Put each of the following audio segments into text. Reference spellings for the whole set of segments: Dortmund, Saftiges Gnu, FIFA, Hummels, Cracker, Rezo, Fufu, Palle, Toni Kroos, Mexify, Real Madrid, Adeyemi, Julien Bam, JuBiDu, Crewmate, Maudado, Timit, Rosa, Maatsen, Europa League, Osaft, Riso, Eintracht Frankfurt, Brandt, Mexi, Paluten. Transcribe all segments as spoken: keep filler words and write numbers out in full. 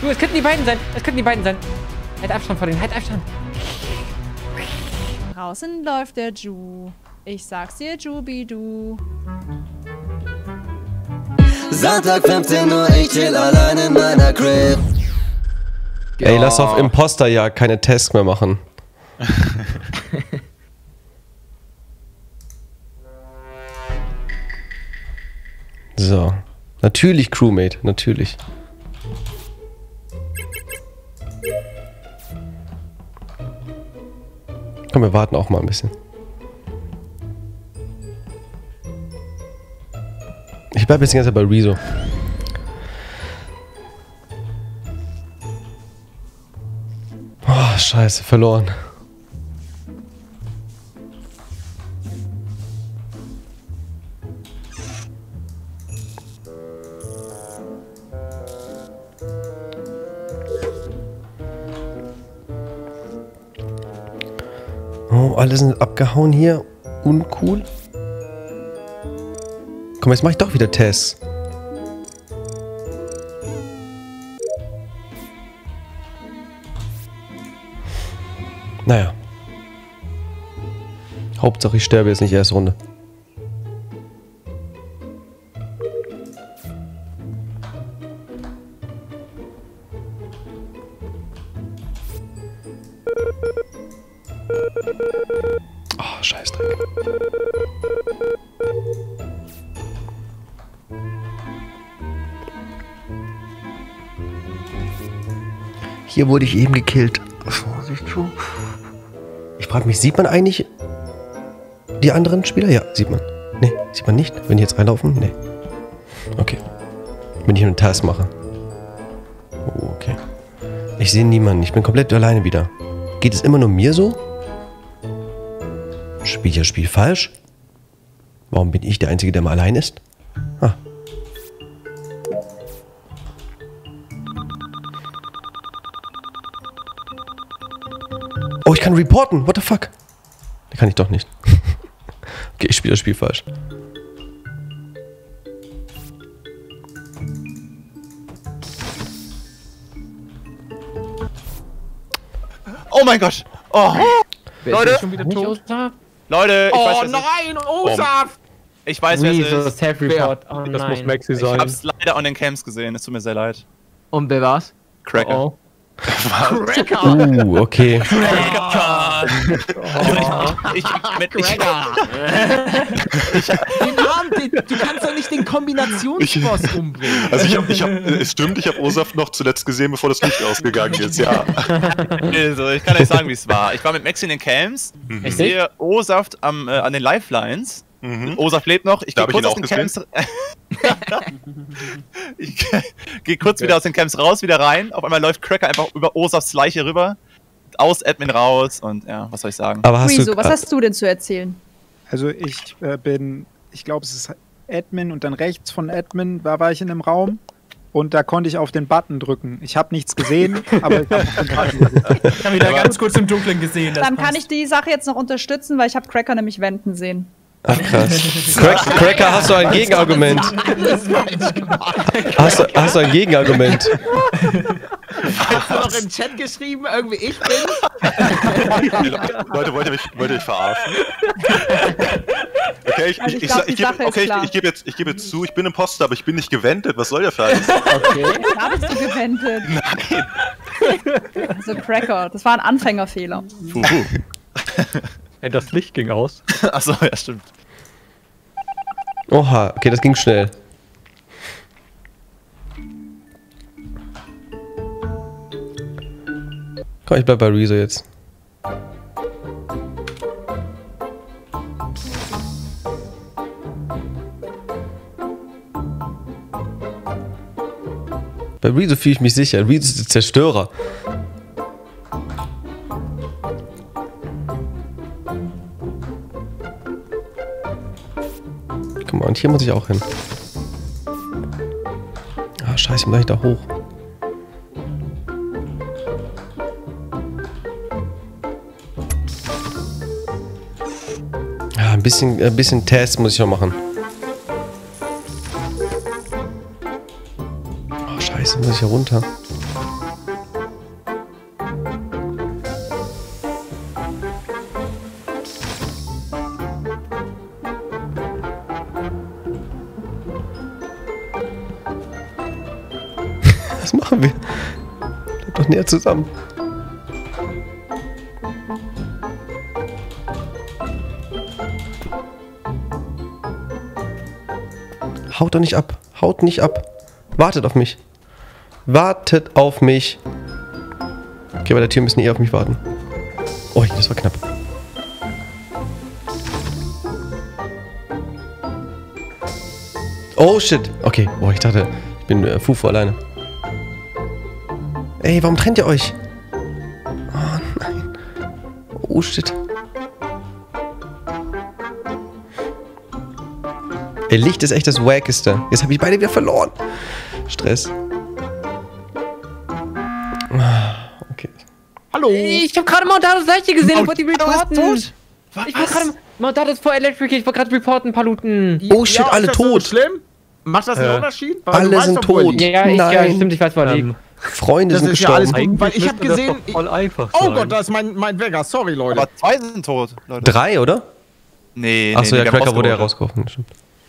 Du, es könnten die beiden sein. Es könnten die beiden sein. Halt Abstand vor denen. Halt Abstand. Draußen läuft der Ju. Ich sag's dir, JuBiDu. Sonntag fünfzehn Uhr, ich chill allein in meiner Crib. Ey, ja. Lass auf Imposter ja keine Tests mehr machen. So. Natürlich, Crewmate, natürlich. Komm, wir warten auch mal ein bisschen. Ich bleib jetzt die ganze Zeit bei Rezo. Oh, scheiße, verloren. Oh, alle sind abgehauen hier. Uncool. Komm, jetzt mache ich doch wieder Tests. Naja. Hauptsache, ich sterbe jetzt nicht erste Runde. Oh, Scheißdreck. Hier wurde ich eben gekillt. Ich frage mich, sieht man eigentlich die anderen Spieler? Ja, sieht man. Ne, sieht man nicht. Wenn die jetzt reinlaufen? Ne. Okay. Wenn ich einen Task mache. Oh, okay. Ich sehe niemanden. Ich bin komplett alleine wieder. Geht es immer nur mir so? Spielt das Spiel falsch? Warum bin ich der Einzige, der mal allein ist? Ah. Oh, ich kann reporten. What the fuck? Das kann ich doch nicht. Okay, ich spiele das Spiel falsch. Oh mein Gott. Oh. Leute. Ist schon wieder tot? Leute, ich oh, weiß, nein, Osaft. Ich weiß, wer es ist. Self Report. Oh, das nein. Muss Mexi sein. Ich hab's leider an den Camps gesehen. Es tut mir sehr leid. Und wer war's? Cracker. Oh. Cracker! Uh, okay. Cracker! Oh. Ich, ich, ich, ich, ich, ich, du kannst doch nicht den Kombinationsboss umbringen. Also ich hab, ich hab, es stimmt, ich habe Osaft noch zuletzt gesehen, bevor das Licht ausgegangen ist, ja. Also, ich kann euch sagen, wie es war. Ich war mit Mexi in den Camps, mhm. Ich sehe Osaft am, äh, an den Lifelines. Mhm. Osaft lebt noch, ich gehe kurz, aus den Camps ich geh kurz okay. wieder aus den Camps raus, wieder rein. Auf einmal läuft Cracker einfach über Osafts Leiche rüber, aus Admin raus und ja, was soll ich sagen. Aber hast Riso, du, was hast du denn zu erzählen? Also ich äh, bin, ich glaube es ist Admin und dann rechts von Admin war, war ich in einem Raum. Und da konnte ich auf den Button drücken. Ich habe nichts gesehen, aber ich habe hab wieder ganz kurz im Dunkeln gesehen. Dann passt. Kann ich die Sache jetzt noch unterstützen, weil ich habe Cracker nämlich wenden sehen. Ach krass. Crack, Cracker, hast du ein Gegenargument? Hast du, hast du ein Gegenargument? Hast du noch im Chat geschrieben, irgendwie ich bin? Leute, wollt ihr mich, wollt ihr mich verarschen? Okay, ich, also ich, ich, ich, ich gebe okay, ich, ich geb jetzt, geb jetzt zu, ich bin Imposter, aber ich bin nicht gewendet. Was soll der Scheiß? Okay. Da bist du gewendet. Nein. Also Cracker, das war ein Anfängerfehler. Fufu. Ey, das Licht ging aus. Achso, ja, stimmt. Oha, okay, das ging schnell. Komm, ich bleib bei Rezo jetzt. Bei Rezo fühle ich mich sicher. Rezo ist der Zerstörer. Und hier muss ich auch hin. Ah, scheiße, wie muss ich da hoch? Ja, ein bisschen, ein bisschen Test muss ich noch machen. Oh, scheiße, muss ich hier runter? Was machen wir? Bleibt doch näher zusammen. Haut doch nicht ab. Haut nicht ab. Wartet auf mich. Wartet auf mich. Okay, bei der Tür müssen die eh auf mich warten. Oh, das war knapp. Oh, shit. Okay. Boah, ich dachte, ich bin äh, Fufu alleine. Ey, warum trennt ihr euch? Oh, nein. Oh, shit. Ey, Licht ist echt das Wackeste. Jetzt habe ich beide wieder verloren. Stress. Okay. Hallo. Ich habe gerade Maudados Leiche gesehen. Ich wollte ihn reporten. Was? Ich war gerade... Maudado ist voll electric. Ich wollte gerade reporten, Paluten. Oh, shit, ja, alle ist das tot. So schlimm? Macht das einen äh, Unterschied? Weil alle sind tot. Ja, ja, ich, Nein. ja, stimmt, ich weiß, war ähm, Freunde das sind ist gestorben. Ja alles gut, weil ich habe gesehen... Voll einfach oh sein. Gott, da ist mein, mein Vega. Sorry, Leute. Aber zwei sind tot, Leute. Drei, oder? Nee, nee. Achso, nee, ja, Cracker wurde ja rausgeworfen.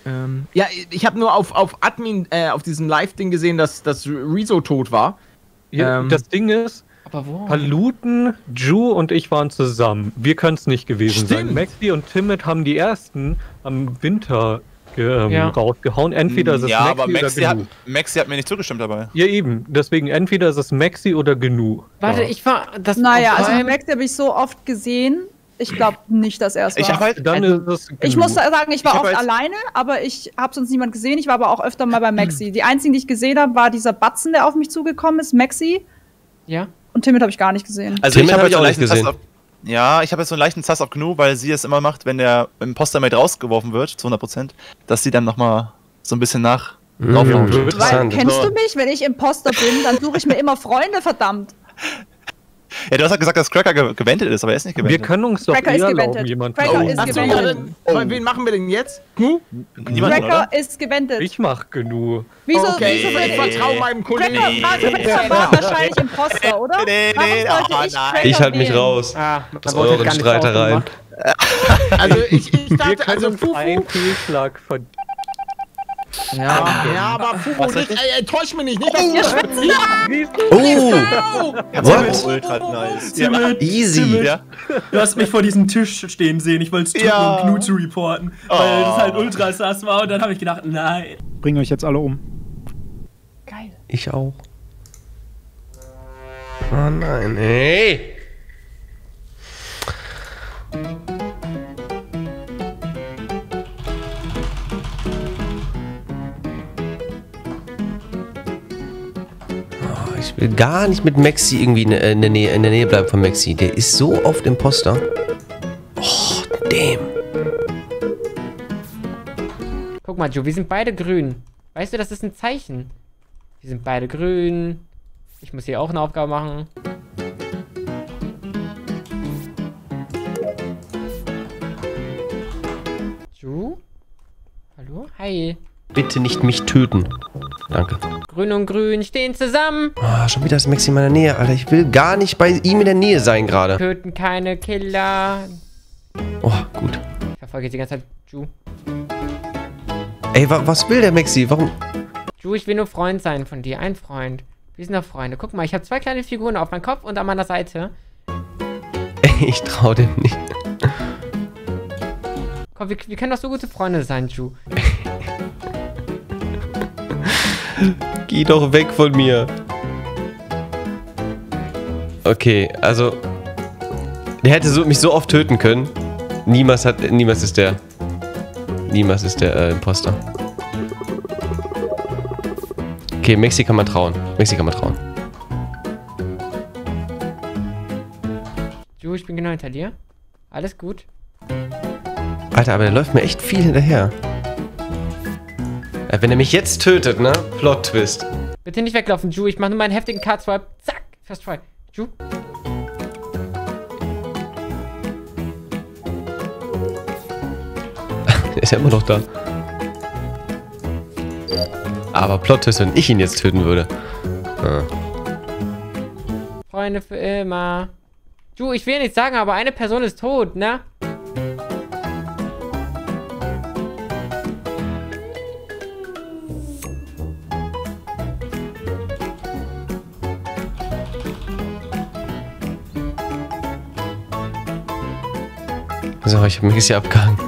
Ähm, ja, ich habe nur auf, auf Admin, äh, auf diesem Live-Ding gesehen, dass, dass Rezo tot war. Ja, ähm, das Ding ist, aber wo? Paluten, Ju und ich waren zusammen. Wir können es nicht gewesen Stimmt. sein. Mexi und Timit haben die ersten am Winter ähm, ja. rausgehauen. Entweder ist es ja, Mexi aber Mexi oder Gnu. Hat, Mexi hat mir nicht zugestimmt dabei. Ja, eben. Deswegen, entweder ist es Mexi oder Gnu. Warte, ja. ich war... Das naja, also Mexi habe ich so oft gesehen. Ich glaube nicht, dass er es war. Ich, halt, dann ist es ich muss sagen, ich war ich oft halt alleine, aber ich habe sonst niemand gesehen. Ich war aber auch öfter mal bei Mexi. Die einzigen, die ich gesehen habe, war dieser Batzen, der auf mich zugekommen ist, Mexi. Ja. Und Timit habe ich gar nicht gesehen. Also Timit habe ich auch nicht gesehen. Auf, ja, ich habe jetzt so einen leichten Zass auf Gnu, weil sie es immer macht, wenn der Imposter-Mate rausgeworfen wird, zu hundert Prozent, dass sie dann nochmal so ein bisschen nach... Mhm. Wird. Weil, kennst du mich? Wenn ich Imposter bin, dann suche ich mir immer Freunde, verdammt. Ja, du hast ja gesagt, dass Cracker ge gewendet ist, aber er ist nicht gewendet. Wir können uns doch Cracker eher erlauben, jemanden... Cracker ist gewendet. Oh. Bei wen machen wir denn jetzt? Gnu? Niemanden, Cracker oder? Ist gewendet. Ich mach Gnu. Wieso? Okay. Wieso ich vertraue meinem Kollegen. Cracker nee. war wahrscheinlich Imposter, oder? Nee, nee, oh, ich, ich halte mich raus. Ah, aus euren Streitereien. Also ich, ich dachte, also Fufu... Ein Fehlschlag von... Ja, okay. ja, aber Fufu, nicht, ey, ey, täusch mich nicht, nicht, dass ihr schwitzt. Oh! What? Easy. Ja. Du hast mich vor diesem Tisch stehen sehen, ich wollte es drücken, ja. um Gnu zu reporten, oh. weil das halt ultra sass war und dann habe ich gedacht, nein. Bring euch jetzt alle um. Geil. Ich auch. Oh nein, ey. Ich will gar nicht mit Mexi irgendwie in der Nähe, in der Nähe bleiben von Mexi. Der ist so oft Imposter. Oh, damn. Guck mal, Ju, wir sind beide grün. Weißt du, das ist ein Zeichen. Wir sind beide grün. Ich muss hier auch eine Aufgabe machen. Ju? Hallo? Hi. Bitte nicht mich töten. Danke. Grün und Grün stehen zusammen. Oh, schon wieder ist Mexi in meiner Nähe, Alter. Ich will gar nicht bei ihm in der Nähe sein gerade. Töten keine Killer. Oh, gut. Ich verfolge jetzt die ganze Zeit Ju. Ey, wa was will der Mexi? Warum? Ju, ich will nur Freund sein von dir. Ein Freund. Wir sind doch Freunde. Guck mal, ich habe zwei kleine Figuren auf meinem Kopf und an meiner Seite. Ey, ich traue dem nicht. Komm, wir, wir können doch so gute Freunde sein, Ju. Geh doch weg von mir. Okay, also... Der hätte so, mich so oft töten können. Niemals hat... Niemals ist der... Niemals ist der äh, Imposter. Okay, Mexi kann man trauen. Mexi kann man trauen. Ju, ich bin genau hinter dir. Alles gut. Alter, aber der läuft mir echt viel hinterher. Wenn er mich jetzt tötet, ne? Plot-Twist. Bitte nicht weglaufen, Ju. Ich mache nur meinen heftigen Card-Swipe. Zack. First try. Ju. Der ist ja immer noch da. Aber Plot-Twist, wenn ich ihn jetzt töten würde. Ah. Freunde für immer. Ju, ich will nichts sagen, aber eine Person ist tot, ne? So, ich habe Mexi abgehangen.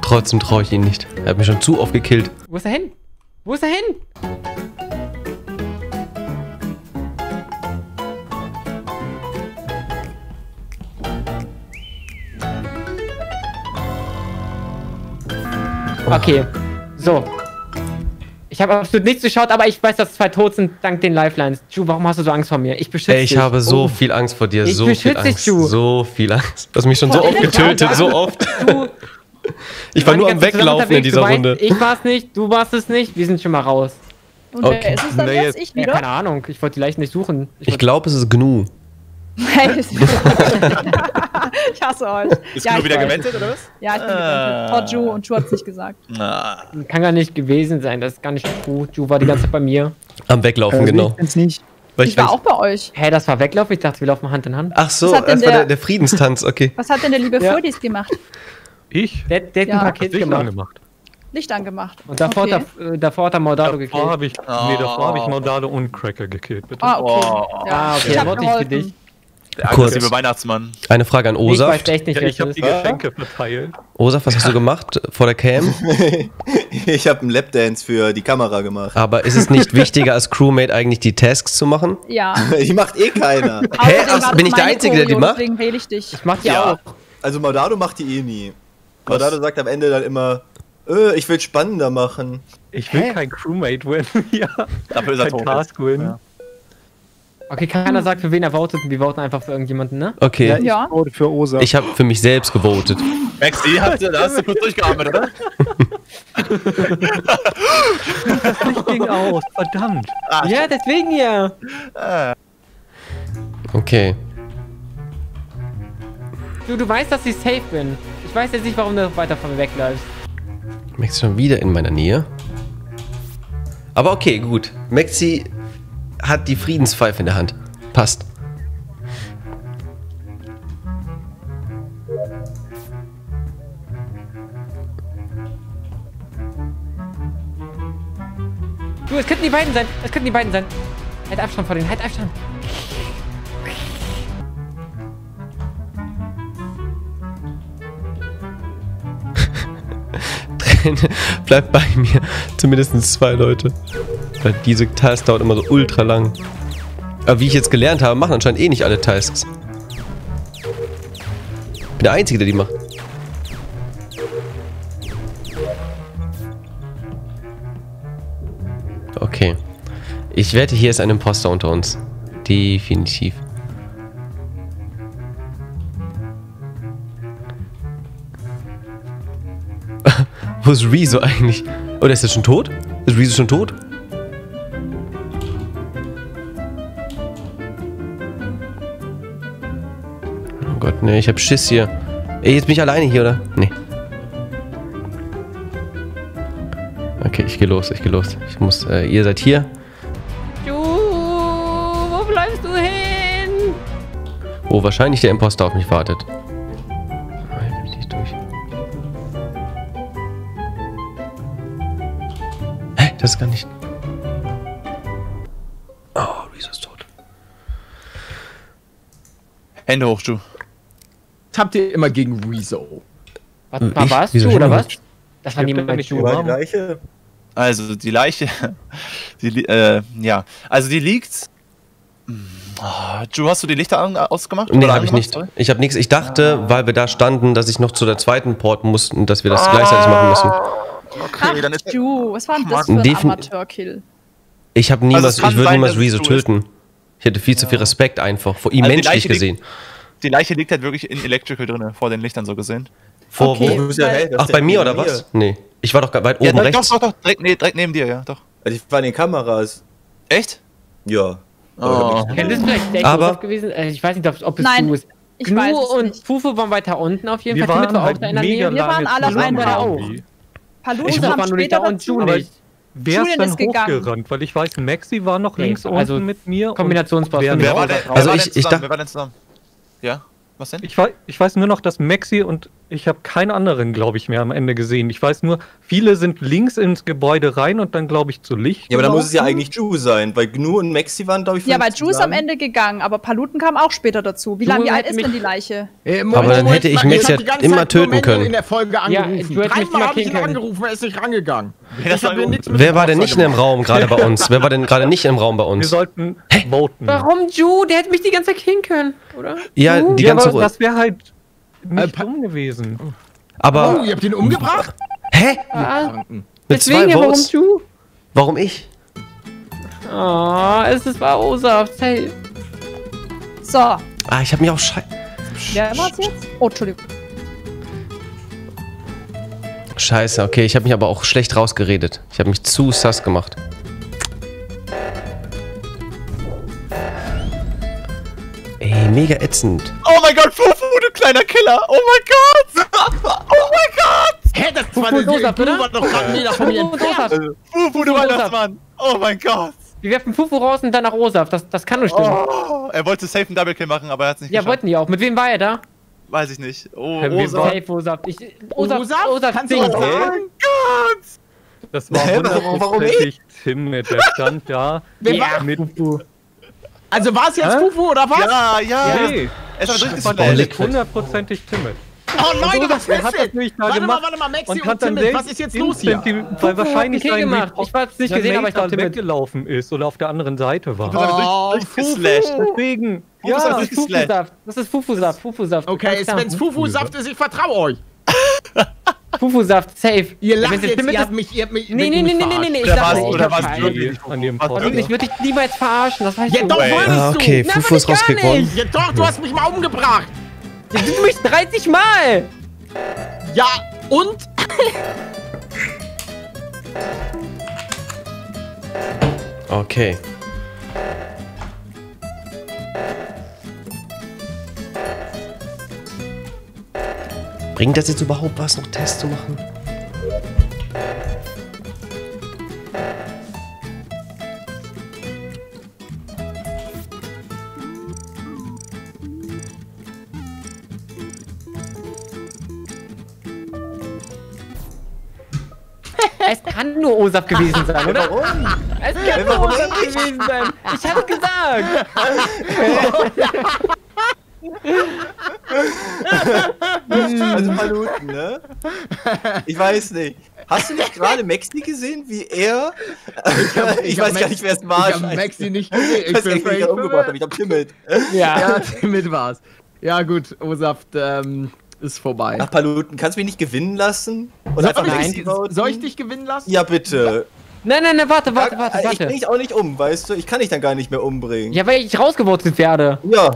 Trotzdem traue ich ihn nicht. Er hat mich schon zu oft gekillt. Wo ist er hin? Wo ist er hin? Okay, so. Ich habe absolut nichts geschaut, aber ich weiß, dass zwei tot sind dank den Lifelines. Ju, warum hast du so Angst vor mir? Ich beschütze dich. Ey, ich dich. habe so oh. viel Angst vor dir. Ich so beschütze viel dich, Angst. Ju. So viel Angst. Du hast mich schon vor so oft getötet, so oft. Du, ich war nur am Weglaufen in dieser Runde. Meinst, ich war's nicht, du warst es nicht, wir sind schon mal raus. Und okay. wer ist es dann nee, jetzt? Ich wieder? Ja, keine Ahnung, ich wollte die Leichen nicht suchen. Ich, ich glaube, es ist Gnu. Ich hasse euch. Ist ja, Gnu wieder gewendet, oder was? Ja, ich bin äh. gewendet. Oh, Ju, und Ju hat's nicht gesagt. Na. Kann gar nicht gewesen sein, das ist gar nicht gut. Ju war die ganze Zeit bei mir. Am Weglaufen, äh, genau. Ich, nicht. ich, ich war auch bei euch. Hä, hey, das war Weglaufen? Ich dachte, wir laufen Hand in Hand. Ach so, das der, war der, der Friedenstanz, okay. Was hat denn der liebe Furdis ja. gemacht? Ich? Der, der hat ja. ein Paket Licht gemacht. Angemacht. Licht angemacht. Und davor, okay. da, äh, davor hat er Maudado davor gekillt. Hab ich, oh. Nee, davor habe ich Maudado und Cracker gekillt, bitte. Ah, okay. Ja, okay. Ich hab für dich. Der aggressive Weihnachtsmann. Eine Frage an Osaft. Ich weiß echt nicht, ja, ich habe die Geschenke verteilt. Osaft, was hast du gemacht vor der Cam? Ich habe einen Lapdance für die Kamera gemacht. Aber ist es nicht wichtiger als Crewmate eigentlich die Tasks zu machen? Ja. Die macht eh keiner. Hä? Ach, bin ich der Einzige, der die macht? Deswegen wähle ich dich. Ich mach die ja. auch. Also Maudado macht die eh nie. Maudado sagt am Ende dann immer, öh, ich will spannender machen. Ich will Hä? kein Crewmate-Win. Ja. Dafür ist er tot. Task-Win. Ja. Okay, keiner sagt, für wen er votet. Wir voten einfach für irgendjemanden, ne? Okay. Ja, ich ja. vote für Osa. Ich habe für mich selbst gevotet. Mexi, hast du, da hast du kurz durchgeatmet, oder? Das Licht ging aus, verdammt. Ah, ja, deswegen ja. Okay. Du, du weißt, dass ich safe bin. Ich weiß jetzt nicht, warum du weiter von mir wegläufst. Mexi schon wieder in meiner Nähe. Aber okay, gut. Mexi hat die Friedenspfeife in der Hand. Passt. Du, es könnten die beiden sein. Es könnten die beiden sein. Halt Abstand vor denen. Halt Abstand. Bleibt bei mir. Zumindest zwei Leute. Weil diese Tasks dauert immer so ultra lang. Aber wie ich jetzt gelernt habe, machen anscheinend eh nicht alle Tasks. Ich bin der Einzige, der die macht. Okay. Ich wette, hier ist ein Imposter unter uns. Definitiv. Wo ist Rezo eigentlich? Oder ist er schon tot? Ist Rezo schon tot? Oh Gott, ne, ich hab Schiss hier. Ey, jetzt bin ich alleine hier, oder? Nee. Okay, ich geh los, ich geh los. Ich muss, äh, ihr seid hier. Ju, wo bleibst du hin? Oh, wahrscheinlich der Imposter auf mich wartet. Das kann nicht. Oh, Riso ist tot. Hände hoch, Ju. Was habt ihr immer gegen Riso? Was, war was, Ju, oder was? Das war niemand mit Ju. Also, die Leiche. Die, äh, ja. Also, die liegt. Oh, Ju, hast du die Lichter ausgemacht? Nee, habe ich nicht. Sorry? Ich habe nichts. Ich dachte, ah. weil wir da standen, dass ich noch zu der zweiten Port mussten, dass wir das ah. gleichzeitig machen müssen. Okay, Ach, dann ist Ju, was war denn das für ein Amateur-Kill? Ich hab niemals, also ich würde niemals Rezo töten. Ich hätte viel ja. zu viel Respekt einfach, vor ihm also menschlich gesehen. Liegt, die Leiche liegt halt wirklich in Electrical drin, vor den Lichtern so gesehen. Vor okay, wo? Ja, hey, Ach, bei mir oder hier. was? Nee, ich war doch weit ja, oben doch, rechts. Doch, doch, doch, direkt, nee, direkt neben dir, ja, doch. Also ich war in den Kameras. Echt? Ja. Oh. Kennt das vielleicht der Aber gewesen? Ich weiß nicht, ob es Nein. du ist. Gnu und Fufu waren weiter unten auf jeden Wir Fall. Waren halt mega Wir waren alle auf einer auch. Paluten ich war nur da und Ju nicht. Wer ist dann hochgerannt? Weil ich weiß, Mexi war noch links unten also mit mir. Kombinationspass. Wer, wer war denn zusammen? Wer war denn zusammen? Ja, was denn? Ich, war, ich weiß nur noch, dass Mexi und Ich habe keinen anderen, glaube ich, mehr am Ende gesehen. Ich weiß nur, viele sind links ins Gebäude rein und dann, glaube ich, zu Licht. Ja, aber da muss es ja eigentlich Ju sein, weil Gnu und Mexi waren, glaube ich, ja, aber Ju ist am Ende gegangen, aber Paluten kam auch später dazu. Wie lange, wie alt ist denn die Leiche? Äh, Moment, aber dann hätte ich Mexi ja immer töten können. In der Folge angerufen. Ja, dreimal habe ich ihn angerufen, er ist nicht rangegangen. Ja, war Wer war denn nicht mehr im Raum gerade bei uns? Wer war denn gerade nicht im Raum bei uns? Wir sollten Hä? voten. Warum Ju? Der hätte mich die ganze Zeit hinkönnen, oder? Ja, die ja, ganze Zeit. Das wäre halt... nicht dumm gewesen. Aber... Oh, ihr habt ihn umgebracht? Hä? Ah. Mit Deswegen, zwei warum du? Warum ich? Oh, es ist bei Osaft. Hey. So. Ah, ich hab mich auch schei... Ja, war's jetzt? Oh, Entschuldigung. Scheiße, okay. Ich hab mich aber auch schlecht rausgeredet. Ich hab mich zu sass gemacht. Ey, mega ätzend. Oh mein Gott, Fufu, du kleiner Killer! Oh mein Gott! Oh mein Gott! Hä, das war eine Dosa, du warst doch gerade wieder von mir entfernt. Fufu, du Weihnachtsmann! Oh mein Gott! Wir werfen Fufu raus und dann nach Osaft. Das, das kann nur stimmen. Oh, er wollte safe einen Double Kill machen, aber er hat's nicht ja, geschafft. Ja, wollten die auch. Mit wem war er da? Weiß ich nicht. Oh, ja, Osaft. Osaft. Ich, Osaft? Osaft? Osaft? Kannst du was sagen? Oh mein Gott! Das war hundertprozentig Timit. Der stand da ja, mit Fufu. Also war es jetzt Hä? Fufu oder was? Ja, ja. Nee. Es war hundertprozentig Timit. Oh nein, so, was ist das? Warte mal, warte mal, Mexi und, und Timit, was ist jetzt los hier? Weil wahrscheinlich okay gemacht. Ich hab's nicht gesehen, aber ich glaube, Timit gelaufen ist oder auf der anderen Seite war. Oh, oh durchgeslasht. Deswegen. Ja, ja, das ist Fufu-Saft. Das ist Fufu-Saft. Fufu-Saft. Okay, wenn's Fufu-Saft ist, ich vertraue euch. Fufu-Saft, safe. Ihr lacht jetzt, ihr habt mich, ihr habt mich... Nee, nee, nee, nee, nee, nee, ich lache nicht. Oder warst du wirklich an dem Podcast? Ich würde dich niemals verarschen, das weißt du. Ja doch, wolltest du. Okay, Fufu ist rausgekommen. Ja doch, du hast mich mal umgebracht. Du mich dreißig Mal. Ja, und? Okay. Bringt das jetzt überhaupt was, noch Tests zu machen? Es kann nur Osaft gewesen sein, oder? Warum? Es kann nur Osaft gewesen sein. Ich hab's gesagt. Also Paluten, ne? Ich weiß nicht. Hast du nicht gerade Mexi gesehen, wie er... Ich, hab, ich, ich weiß gar nicht, wer es war. Ich hab Mexi nicht gesehen. Ich, ich bin nicht umgebracht, aber ich hab Timit. Ja, ja, Timit war's. Ja gut, Osaft ähm, ist vorbei. Ach Paluten, kannst du mich nicht gewinnen lassen? Oder soll, ich, soll ich dich gewinnen lassen? Ja bitte. Ja. Nein, nein, nein, warte, warte, warte, warte. Ich bring dich auch nicht um, weißt du? Ich kann dich dann gar nicht mehr umbringen. Ja, weil ich rausgewurzelt werde. Ja.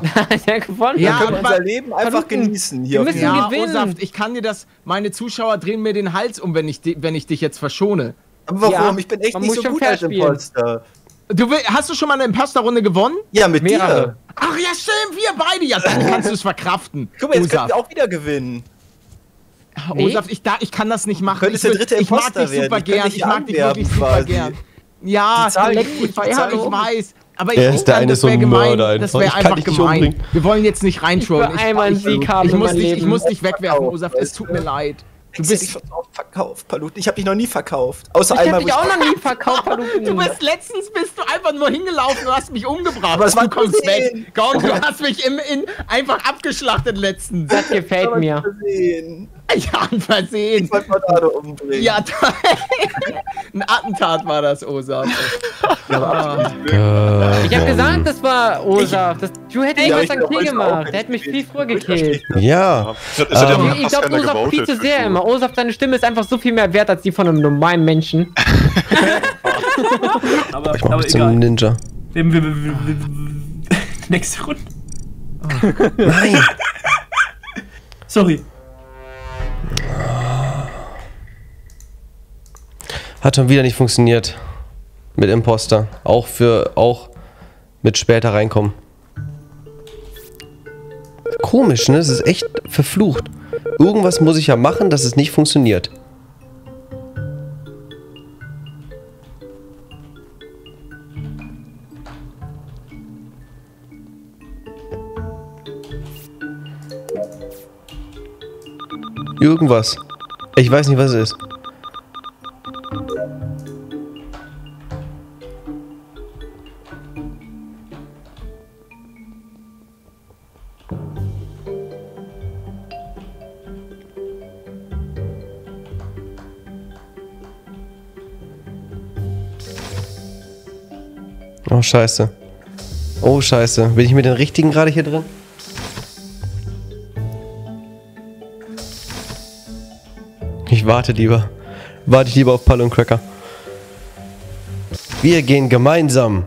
ja, gewonnen. Ja, wir können unser Leben einfach Paluten, genießen hier. Wir müssen ja, gewinnen. Osaft, ich kann dir das... Meine Zuschauer drehen mir den Hals um, wenn ich, wenn ich dich jetzt verschone. Aber warum? Ja, ich bin echt nicht so gut als Imposter. Du will, hast du schon mal eine Imposter-Runde gewonnen? Ja, mit Mehrere. dir. Ach ja, stimmt, wir beide. Ja, dann kannst du es verkraften. Guck mal, jetzt Osaft. Können wir auch wieder gewinnen. Nee? Osaft, ich, da, ich kann das nicht machen. Ich, der dritte ich mag dich super werden. gern. Ich, ich mag dich wirklich super quasi. gern. Ja, Leck, ich, ja, ich weiß. Aber ich er ist der eine so ein Mörder einfach. Das wäre einfach gemein. Wir wollen jetzt nicht reintrollen. Ich, ich, ich, ich, muss dich, ich muss dich wegwerfen, Osaft. Es tut mir leid. Du bist ich verkauft, Paluten. Ich habe dich noch nie verkauft. Außer ich einmal. Hab dich auch noch nie verkauft, Paluten. Du bist letztens bist du einfach nur hingelaufen und hast mich umgebracht. Aber es war du kommst weg. Gaun, du hast mich im, in, einfach abgeschlachtet letztens. Das gefällt das mir. Versehen. Ja, an Versehen. Ich wollte Maudado umbringen. Ja, ein Attentat war das, Osaft. Ja, äh, ich habe gesagt, das war Osaft. Du hättest irgendwas an Kill gemacht. Der hätte mich viel früher gekillt. Ja. Ich, ähm, ich glaube, Osaft viel zu sehr immer. Osaft, deine Stimme ist einfach so viel mehr wert als die von einem normalen Menschen. aber, ich mach mich zum Ninja. Nächste Runde. Nein. Sorry. Hat schon wieder nicht funktioniert mit Imposter, auch für auch mit später reinkommen. Komisch, ne? Es ist echt verflucht. Irgendwas muss ich ja machen, dass es nicht funktioniert. Irgendwas. Ich weiß nicht, was es ist. Oh, scheiße. Oh, scheiße. Bin ich mit den richtigen gerade hier drin? Ich warte lieber. Warte ich lieber auf Paluten und Cracker. Wir gehen gemeinsam.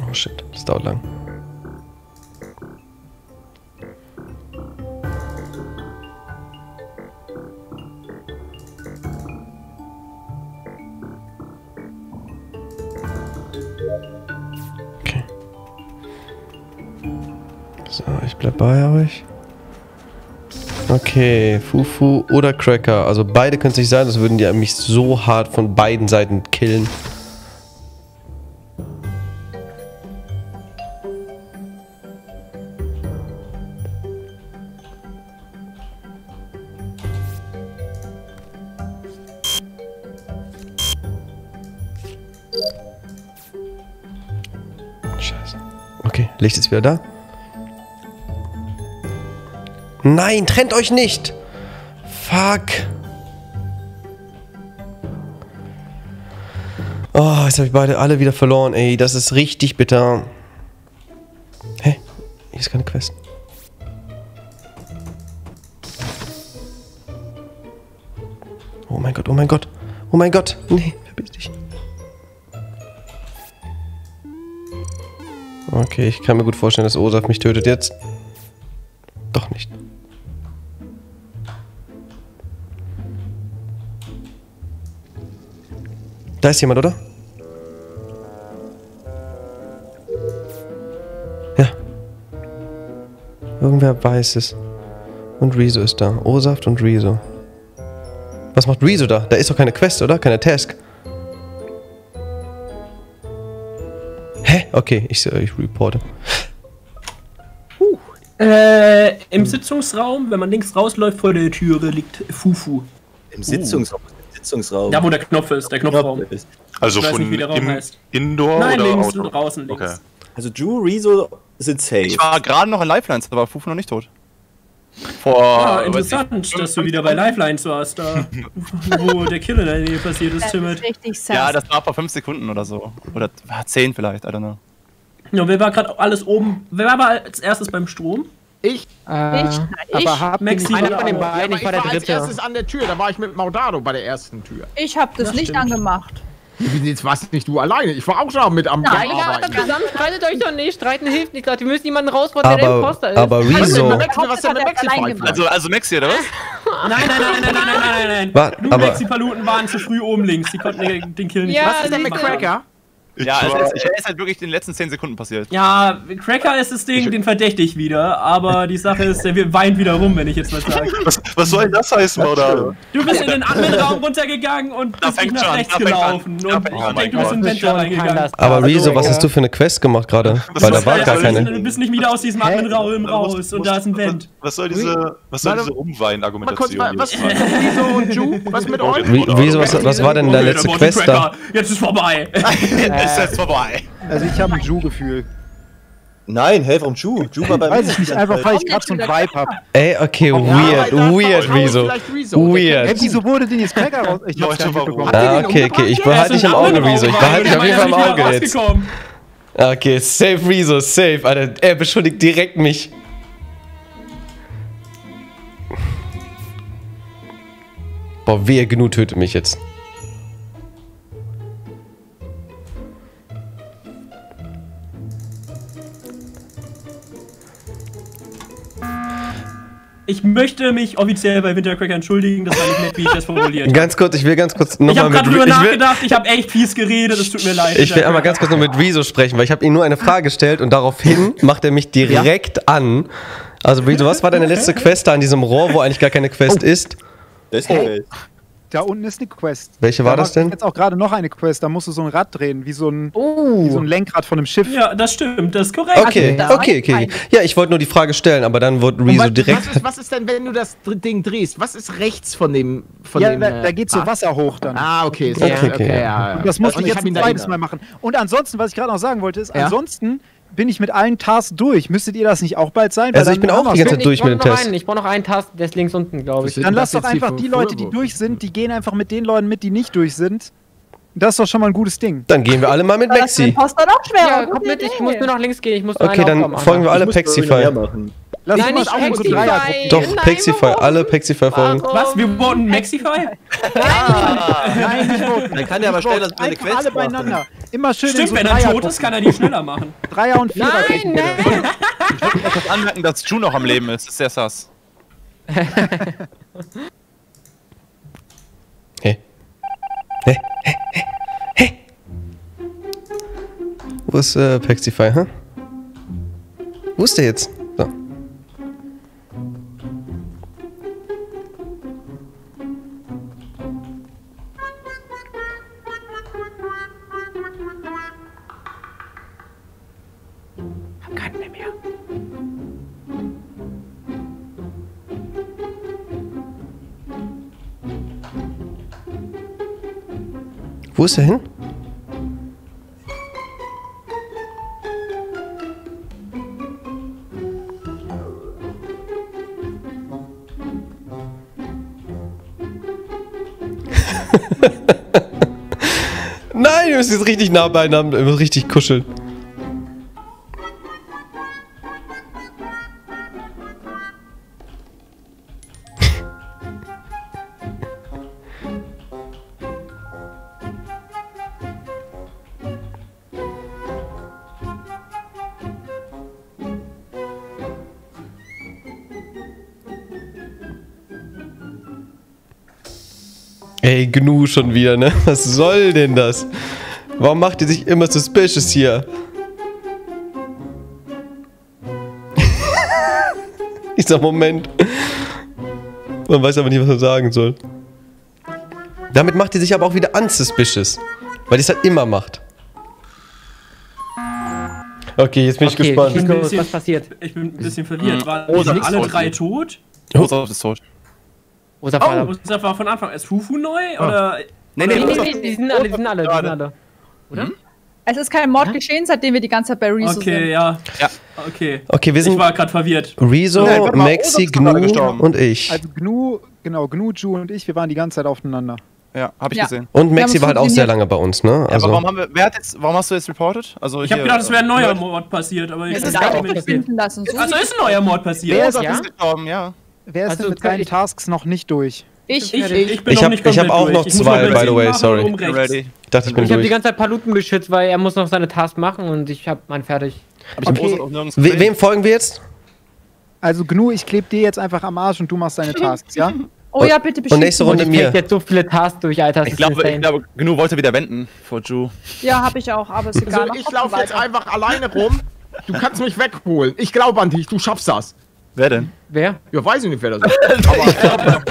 Oh shit, das dauert lang. Bei euch. Okay, Fufu oder Cracker. Also beide können es nicht sein, sonst würden die mich so hart von beiden Seiten killen. Scheiße. Okay, Licht ist wieder da. Nein, trennt euch nicht! Fuck! Oh, jetzt habe ich beide alle wieder verloren, ey. Das ist richtig bitter. Hä? Hier ist keine Quest. Oh mein Gott, oh mein Gott. Oh mein Gott. Nee, verpiss dich. Okay, ich kann mir gut vorstellen, dass Osaft mich tötet jetzt. Doch nicht. Da ist jemand, oder? Ja. Irgendwer weiß es. Und Riso ist da. Osaft und Riso. Was macht Riso da? Da ist doch keine Quest, oder? Keine Task. Hä? Okay, ich, ich reporte. Uh. Äh, im Sitzungsraum, wenn man links rausläuft, vor der Türe liegt Fufu. Im Sitzungsraum? Uh. Sitzungsraum. Da, wo der Knopf ist, der Knopfraum. Also ich von nicht, wie der Raum in, heißt. Indoor Nein, oder links, Outdoor? Draußen links. Okay. Also Ju, Rezo sind safe. Ich war gerade noch in Lifelines, da war Fufu noch nicht tot. Boah, ja, interessant, ich, dass du wieder bei Lifelines warst, da wo der Kill in der Nähe passiert ist, Timit. Ja, das war vor fünf Sekunden oder so. Oder zehn vielleicht, I don't know. Ja, wer war gerade alles oben? Wer war als erstes beim Strom? Ich. Äh, ich. Aber hab Mexi einer von den beiden. Ja, ich war, ich war der als Dritte. Erstes an der Tür. Da war ich mit Maudado bei der ersten Tür. Ich hab das, das Licht stimmt. angemacht. Jetzt warst nicht du alleine. Ich war auch schon mit am Nein, Arbeiten. Ja, zusammen streitet euch doch nicht. Streiten hilft nicht gerade. Wir müssen jemanden rausbauen, der der Imposter ist. Aber Rezo. Also, also Mexi, oder was? Nein, nein, nein, nein, nein, nein, nein, nein. War, du Mexi Paluten waren zu früh oben links. Die konnten den Kill nicht. Ja, was ist denn mit Cracker? Ich ja, es ist, es ist halt wirklich in den letzten zehn Sekunden passiert. Ja, Cracker ist das Ding, den verdächtig wieder, aber die Sache ist, der weint wieder rum, wenn ich jetzt was sage. Was, was soll denn das heißen, oder? Du bist in den Admin-Raum runtergegangen und bist nicht nach rechts gelaufen. Und oh ich denke, du bist in den Venture reingegangen. Aber Rezo, was hast du für eine Quest gemacht gerade? Weil da war gar keine. Du bist nicht wieder aus diesem Admin-Raum raus und da ist ein Vent. Was soll diese, was soll diese Umwein-Argumentation? Was ist Rezo und Ju? Was mit euch? Rezo, was war denn deine letzte Quest da? Jetzt ist vorbei. Ist jetzt vorbei. Also ich habe ein Ju-Gefühl. Nein, helf um Ju. Ju war bei mir. Weiß ich nicht, einfach weil ich gerade so ein Vibe habe. Ey, okay, weird, weird, Rezo. Weird. Ey, wieso wurde denn jetzt Cracker raus? Ich hab's ja mitbekommen. Ah, okay, okay, ich behalte dich im Auge, Rezo. Ich behalte dich auf jeden Fall im Auge jetzt. Okay, safe Rezo, safe. Alter, er beschuldigt direkt mich. Boah, wehe, Gnu tötet mich jetzt. Ich möchte mich offiziell bei Wintercracker entschuldigen, das war nicht nett, wie ich das formuliert habe. Ganz kurz, ich will ganz kurz nochmal. Ich habe gerade drüber nachgedacht, ich habe echt fies geredet, es tut mir leid. Ich will einmal ganz kurz noch mit Rezo sprechen, weil ich habe ihm nur eine Frage gestellt und daraufhin macht er mich direkt ja. an. Also Rezo, was war deine letzte Quest da an diesem Rohr, wo eigentlich gar keine Quest oh. ist? Das ist eine Quest. Da unten ist eine Quest. Welche war da das denn? Jetzt auch gerade noch eine Quest, da musst du so ein Rad drehen, wie so ein, oh. wie so ein Lenkrad von einem Schiff. Ja, das stimmt, das ist korrekt. Okay, also, okay, okay. Ja, ich wollte nur die Frage stellen, aber dann wurde Rezo was, direkt... Was ist, was ist denn, wenn du das Ding drehst? Was ist rechts von dem... Von ja, dem, da, da geht so ah. Wasser hoch dann. Ah, okay. So okay, okay, okay, okay ja. Ja. Und das musste ich jetzt ein zweites Mal machen. Und ansonsten, was ich gerade noch sagen wollte, ist, ja? ansonsten... bin ich mit allen Tasks durch. Müsstet ihr das nicht auch bald sein? Also ich bin auch die ganze Zeit durch mit dem Test. Ich brauche noch einen Task, der ist links unten, glaube ich. Dann lass doch einfach die Leute, die durch sind, die gehen einfach mit den Leuten mit, die nicht durch sind. Das ist doch schon mal ein gutes Ding. Dann gehen wir alle mal mit Mexi. Das ist noch schwerer. Ja, komm mit, ich muss nur nach links gehen. Ich muss okay, dann folgen wir alle Pexify. Lass uns mal auch so Dreiergruppen. Doch, Pexify, alle Pexify folgen. Was, wir voten Mexify? Nein, nicht voten. Dann kann der aber schneller seine Quest alle beieinander. Immer schön. Stimmt, wenn er tot ist, kann er die schneller machen. Dreier und Vierer. Nein, nein. Ich wollte etwas anmerken, dass Ju noch am Leben ist. Das ist sehr sass. Hey. Hey, hey, hey, hey. Wo ist äh, Pexify, hä? Huh? Wo ist der jetzt? So. Hab keinen mehr. Wo ist er hin? Nein, wir müssen jetzt richtig nah beieinander, wir müssen richtig kuscheln. Ey, Gnu schon wieder, ne? Was soll denn das? Warum macht ihr sich immer suspicious hier? Ich sag, Moment. Man weiß aber nicht, was man sagen soll. Damit macht ihr sich aber auch wieder unsuspicious. Weil ihr es halt immer macht. Okay, jetzt bin okay, ich gespannt. Ich bin bisschen, was passiert? Ich bin ein bisschen verwirrt. Waren oh, sind alle drei tot? Rosa ist tot. Osaft oh, war von Anfang. Ist Fufu neu? Oh. Oder? Nee, nee, nee, nee, nee, die sind alle, die sind alle, die sind alle. Oder? Hm? Es ist kein Mord geschehen, seitdem wir die ganze Zeit bei Rezo okay, sind. Okay, ja. ja. Okay, okay wir sind ich war gerade verwirrt. Rezo, ja, Mexi, Gnu und ich. Also Gnu, genau, Gnu, Ju und ich, wir waren die ganze Zeit aufeinander. Ja, hab ich ja. gesehen. Und Mexi war halt auch sehr lange bei uns, ne? Also ja, aber warum, haben wir, wer hat jetzt, warum hast du jetzt reported? Also ich habe gedacht, es wäre ein neuer Mord passiert, aber ich habe nicht finden lassen. Also ist ein neuer Mord passiert. Wer ist ja? gestorben, ja. Wer ist also denn mit seinen Tasks noch nicht durch? Ich, ich, ich bin ich noch hab, nicht komplett Ich habe auch noch zwei, by the way, sorry. Um ich dachte, ich bin ich habe die ganze Zeit Paluten geschützt, weil er muss noch seine Tasks machen und ich habe meinen fertig. Aber okay. ich okay. We wem folgen wir jetzt? Also Gnu, ich klebe dir jetzt einfach am Arsch und du machst deine Tasks, ja? Oh ja, bitte bestimmt. Und nächste Runde und ich mir. Ich jetzt so viele Tasks durch, Alter. Ich glaube, ich glaube, Gnu wollte wieder wenden vor Ju. Ja, habe ich auch, aber ist egal. Also, ich laufe jetzt einfach alleine rum. Du kannst mich wegholen. Ich glaube an dich, du schaffst das. Wer denn? Wer? Ja, weiß ich nicht, wer das ist. Aber ich hab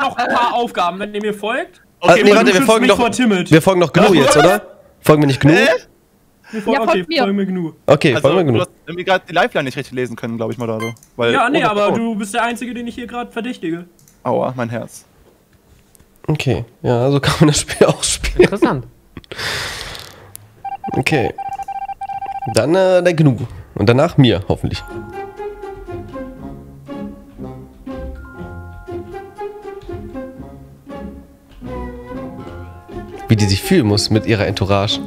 noch ein paar Aufgaben, wenn ihr mir folgt. Okay, also, nee, warte, wir folgen, doch, wir folgen noch Gnu jetzt, oder? Folgen wir nicht Gnu? Wir folgen, ja, okay, folgt mir. folgen wir Gnu. Okay, also, folgen wir Gnu. Du hast irgendwie gerade die Lifeline nicht richtig lesen können, glaube ich, Maudado. Weil ja, nee, oh, aber oh. du bist der Einzige, den ich hier gerade verdächtige. Aua, mein Herz. Okay, ja, so kann man das Spiel auch spielen. Interessant. Okay. Dann äh, der Gnu. Und danach mir, hoffentlich. Wie die sich fühlen muss mit ihrer Entourage.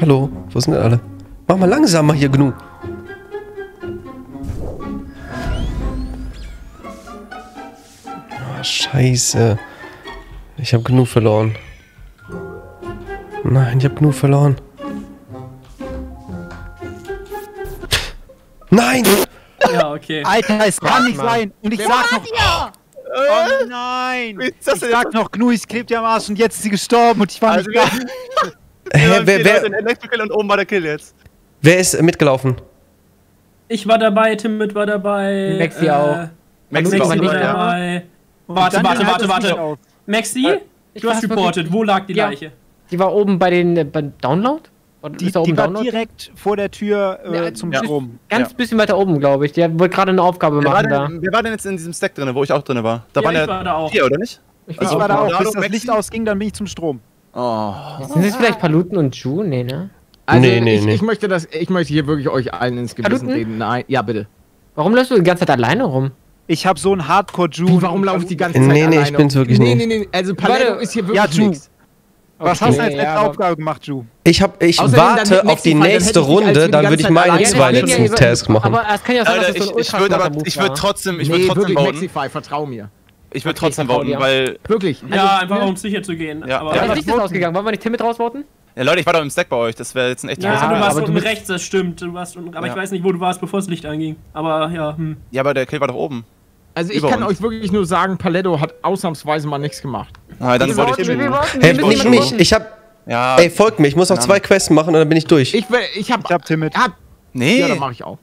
Hallo, wo sind denn alle? Mach mal langsamer hier, Gnu. Oh, Scheiße. Ich hab Gnu verloren. Nein, ich hab Gnu verloren. Nein! Ja, okay. Alter, es kann nicht sein! Und ich sag noch... Oh nein! Ich sag noch, Gnu, ich kleb dir am Arsch und jetzt ist sie gestorben und ich war nicht da. Hä, wer, wer, Leute, Electrical und oben war der Kill jetzt. Wer ist mitgelaufen? Ich war dabei, Timit war dabei. Mexi äh, auch. Mexi war nicht dabei. Warte, warte, warte, warte. Mexi, ich du hast reportet. Wo lag die ja. Leiche? Die war oben bei den äh, bei Download? Die, ist da oben die war Download? Direkt vor der Tür äh, ja, zum Strom. Ja. Ganz ja. bisschen weiter oben, glaube ich. Die wollte gerade eine Aufgabe wer machen. War denn, da. Wer war denn jetzt in diesem Stack drin, wo ich auch drin war? Da ja, war, ich war da auch. Hier, oder nicht? Ich war, ich war da auch. Bis das Licht ausging, dann bin ich zum Strom. Oh. Sind das vielleicht Paluten und Ju? Nee, ne? Also nee, nee, ich, nee. Ich möchte, das, ich möchte hier wirklich euch allen ins Gewissen reden. Nein, ja, bitte. Warum läufst du die ganze Zeit alleine rum? Ich hab so einen Hardcore-Ju. Warum laufe ich die ganze Zeit nee, alleine? Nee, nee, ich bin's wirklich nee, nicht. Nee, nee, nee. Also Paluten ist hier wirklich ja, nichts. Was okay. hast du als letzte ja, Aufgabe gemacht, Ju? Ich, hab, ich warte auf die nächste Runde, dann würde ich meinen zwei letzten Task machen. Aber es kann ja sein, dass ich so ein Ultra mache. Ich würde trotzdem, ich würde trotzdem bauen. Vertrau mir. Ich würde trotzdem bauen, weil... Wirklich? Ja, einfach um sicher zu gehen. Aber das Licht ist ausgegangen. Wollen wir nicht Timit rausbauten? Ja, Leute, ich war doch im Stack bei euch. Das wäre jetzt ein echtes... Ja, du warst unten rechts, das stimmt. Aber ich weiß nicht, wo du warst, bevor das Licht anging. Aber ja, hm. Ja, aber der Kill war doch oben. Also ich kann euch wirklich nur sagen, Paletto hat ausnahmsweise mal nichts gemacht. Ah, dann wollte ich schon. Helft mich nicht, ich hab... Ja. Ey, folgt mir, ich muss noch zwei Quests machen und dann bin ich durch. Ich, ich hab... Ich hab Timit. Hab, nee. Ja, dann mach ich auch.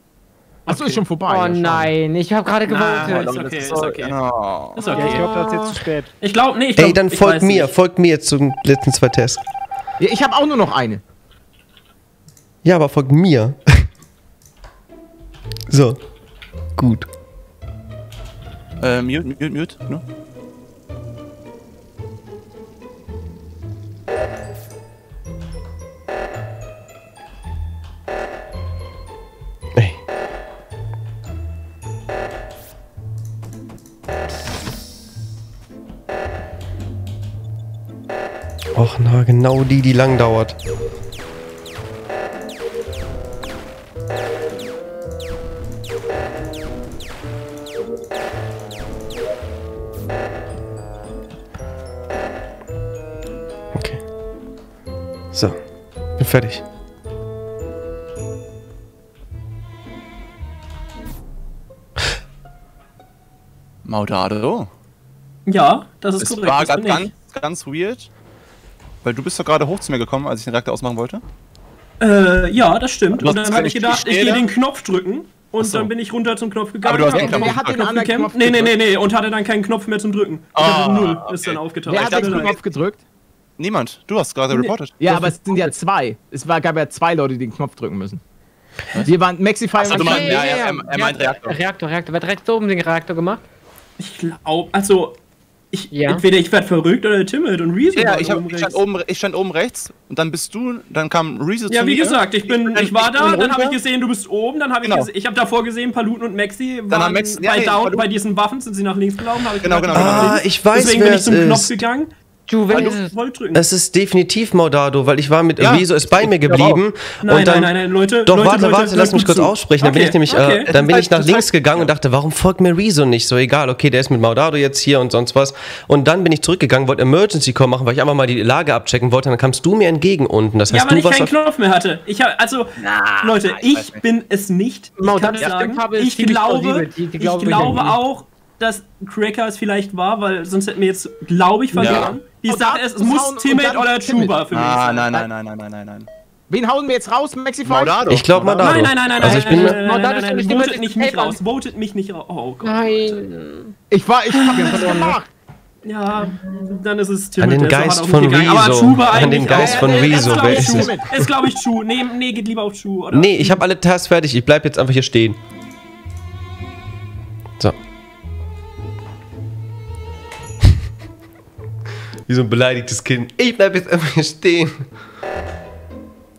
Achso, okay. Ist schon vorbei. Oh ja, nein, ich hab gerade gewotet. Ist okay, ist okay. No. Ist okay. Ja, ich glaub, das ist jetzt zu spät. Ich glaub, nee, ich glaub, ey, dann folgt mir, nicht. folgt mir zu den letzten zwei Tests. Ja, ich hab auch nur noch eine. Ja, aber folgt mir. So. Gut. Äh, mute, mute, mute, ne? Ey. Och na, genau die, die lang dauert. So, bin fertig. Maudado? Ja, das ist es korrekt. War das bin ganz, ich. ganz weird. Weil du bist doch gerade hoch zu mir gekommen, als ich den Reaktor ausmachen wollte. Äh, ja, das stimmt. Und dann habe ich gedacht, ich gehe den Knopf drücken. Und so. Dann bin ich runter zum Knopf gegangen. Aber du hast den Knopf, hat den Knopf anderen Knopf Nee, nee, nee, nee. Und hatte dann keinen Knopf mehr zum Drücken. Ich oh, hatte null. Okay. Ist dann aufgetaucht. Wer hat den Knopf gedrückt? Niemand. Du hast gerade reported. Ja, aber es sind ja zwei. Es war, gab ja zwei Leute, die den Knopf drücken müssen. Was? Wir waren Maxify und so, hey, ja, ja, ja, er meint Reaktor. Reaktor, Reaktor. Wer hat direkt oben den Reaktor gemacht? Ich glaube, also, ich, ja. entweder ich werde verrückt oder Timid und Rezo. Ja, ich, hab, oben ich, stand oben, ich stand oben rechts und dann bist du, dann kam Rezo zu mir. Ja, wie gesagt, ich, bin, ich, bin, ich war ich da, dann habe ich gesehen, du bist oben, dann habe genau. ich ich habe davor gesehen, Paluten und Mexi waren dann Max, bei ja, Down, nee, bei diesen Waffen sind sie nach links gelaufen. Ich genau, genau. Ah, ich weiß, deswegen bin ich zum Knopf gegangen. Du, wenn du es ist definitiv Maudado, weil ich war mit ja, Riso ist bei mir geblieben. Nein, und dann, nein, nein, nein, Leute. Doch, Leute, warte, warte, Leute, lass mich kurz zu. aussprechen. Okay, dann bin ich nämlich okay. äh, dann bin ich nach links gegangen ja. und dachte, warum folgt mir Riso nicht? So, egal, okay, der ist mit Maudado jetzt hier und sonst was. Und dann bin ich zurückgegangen, wollte Emergency Call machen, weil ich einfach mal die Lage abchecken wollte. Und dann kamst du mir entgegen unten. Das heißt, ja, weil du ich keinen Knopf mehr hatte. Ich hab, also, Na, Leute, ich, ich bin es nicht. Ich, kann ja, sagen, ich glaube, ich glaube auch, dass Cracker es vielleicht war, weil sonst hätten wir jetzt, glaube ich, verloren. Die Sache ist, es muss Timit oder Juba für mich sein. Nein, nein, nein, nein, nein, nein, nein. Wen hauen wir jetzt raus, Maxi? Maudado. Ich glaube Maudado. Nein, nein, nein, nein, also ich bin nein, nein, nein, nein, nein. Votet nicht mich raus, votet mich nicht raus. Oh Gott. Nein. Ich war, ich hab was gemacht. Ja, dann ist es Timit. An den Geist von Rezo. An den Geist von Rezo. Wer ist es? Ist, glaube ich, Ju. Nee, nee, geht lieber auf Ju, oder? Nee, ich habe alle Tasks fertig. Ich bleib jetzt einfach hier stehen. So. Wie so ein beleidigtes Kind. Ich bleib jetzt einfach hier stehen.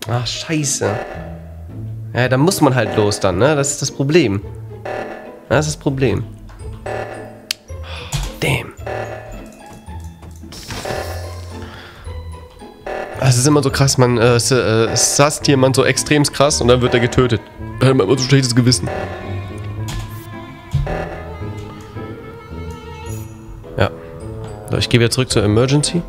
Ach, scheiße. Ja, da muss man halt los dann, ne? Das ist das Problem. Das ist das Problem. Damn. Das ist immer so krass, man äh, äh, sasst jemand so extrem krass und dann wird er getötet. Da hat man immer so schlechtes Gewissen. Ja. So, ich gehe wieder zurück zur Emergency.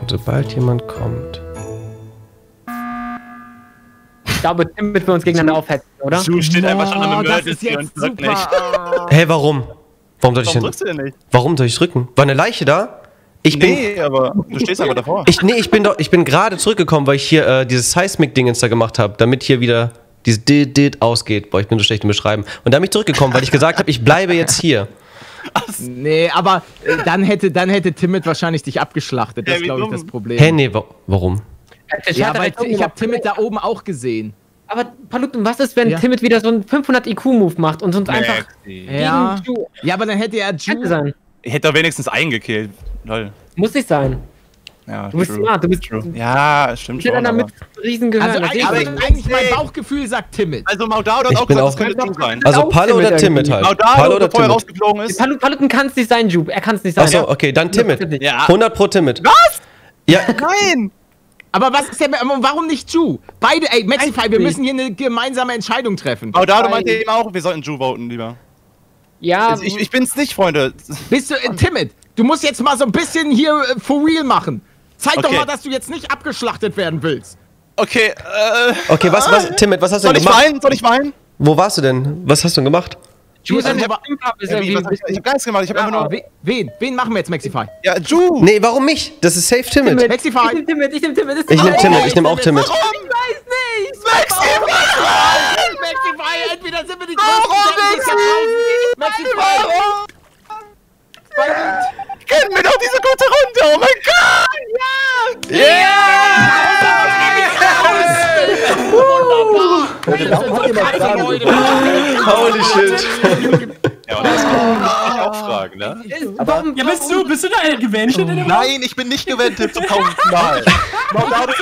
Und sobald jemand kommt... Ich glaube, Timit wir uns gegeneinander aufhetzen, oder? Zu steht einfach schon an einem Emergency und drückt nicht. Hey, warum? Warum soll ich denn? Warum drückst du denn nicht? Warum soll ich drücken? War eine Leiche da? Ich nee, bin, aber du stehst aber davor. Ich, nee, ich bin doch, ich bin gerade zurückgekommen, weil ich hier äh, dieses Seismic-Dingens da gemacht habe, damit hier wieder dieses Did-Did ausgeht. Boah, ich bin so schlecht im Beschreiben. Und da bin ich zurückgekommen, weil ich gesagt habe, ich bleibe jetzt hier. Nee, aber äh, dann hätte, dann hätte Timit wahrscheinlich dich abgeschlachtet. Das ist, glaube ich, das Problem. Hä, hey, nee, wa warum? Ich ja, weil ich, ich habe Timit da oben auch gesehen. Aber Paluten, was ist, wenn ja. Timit wieder so einen fünfhundert I Q-Move macht und sonst einfach ja. gegen Ju. Ja, aber dann hätte er Ju sein. Ich hätte doch wenigstens einen gekillt. Lol. Muss nicht sein. Ja, du bist true. smart, du bist true. Ja, stimmt schon. Damit Riesengehirn. Also eigentlich, aber eigentlich mein Bauchgefühl sagt Timit. Also Maudado hat auch gesagt, das könnte Ju sein. Also Palo oder Timit halt. Maudado, der vorher rausgeflogen ist. Paluten kann es nicht sein, Ju. Er kann es nicht sein. Achso, okay, dann Timit. hundert pro Timit. Was? Ja. Nein! Aber was ist denn, warum nicht Ju? Beide, ey, Mexi-Fi, wir müssen hier eine gemeinsame Entscheidung treffen. Maudado meinte eben auch, wir sollten Ju voten lieber. Ja. Ich, ich bin's nicht, Freunde. Bist du äh, Timit? Du musst jetzt mal so ein bisschen hier äh, for real machen. Zeig okay. doch mal, dass du jetzt nicht abgeschlachtet werden willst. Okay, äh. Okay, was, was, Timit, was hast du denn gemacht? Soll ich weinen? Soll ich weinen? Wo warst du denn? Was hast du denn gemacht? Ju ist ein aber, ich, hab, ich hab gar nichts gemacht, ich hab ja, einfach nur... Wen? Wen machen wir jetzt, Mexi-Fi? Ja, Ju! Nee, warum mich? Das ist safe Timit. Timit. Mexi-Fi! Ich nehm Timit, ich nehm Timit, ich nehm Timit. Ich nehm Timit, ich nehm auch Timit. Warum? Ich weiß nicht! Mexi-Fi! Mexi-Fi, entweder sind wir die Größten... Warum, Mexi-Fi? Kennen wir doch diese gute Runde, oh mein Gott! Ja! Yeah! Wunderbar! Holy shit! Ja, aber das kann ich auch fragen, ne? Ja, bist du, bist du da gewendet? Nein, ich bin nicht gewendet zum tausendsten Mal. Maudado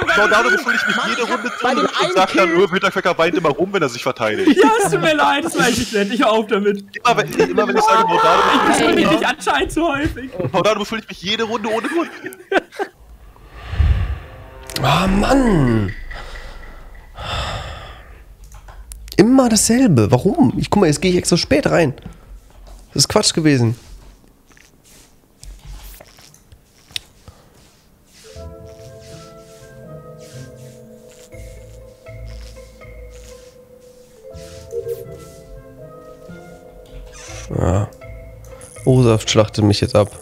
beschuldigt mich jede Runde zu und sagt dann nur, Bittercracker weint immer rum, wenn er sich verteidigt. Ja, es tut mir leid, das weiß ich nicht. Ich hör auf damit. Immer wenn ich sage, Maudado... Ich beschuldige dich anscheinend zu häufig. Maudado beschuldigt mich jede Runde ohne Grund. Ah, Mann! Immer dasselbe. Warum? Ich guck mal, jetzt gehe ich extra spät rein. Das ist Quatsch gewesen. Ah. Osaft schlachtet mich jetzt ab.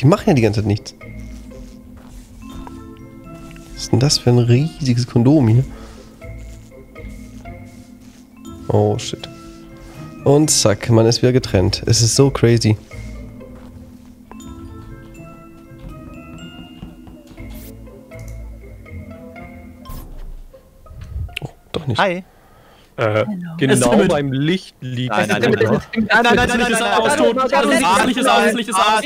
Die machen ja die ganze Zeit nichts. Was ist denn das für ein riesiges Kondom hier? Oh shit. Und zack, man ist wieder getrennt. Es ist so crazy. Oh, doch nicht. Hi. Äh, genau beim Licht liegt. Nein, nein, nein, nein, nein, nein, ist aus, tot. Das Licht ist aus, das Licht ist aus.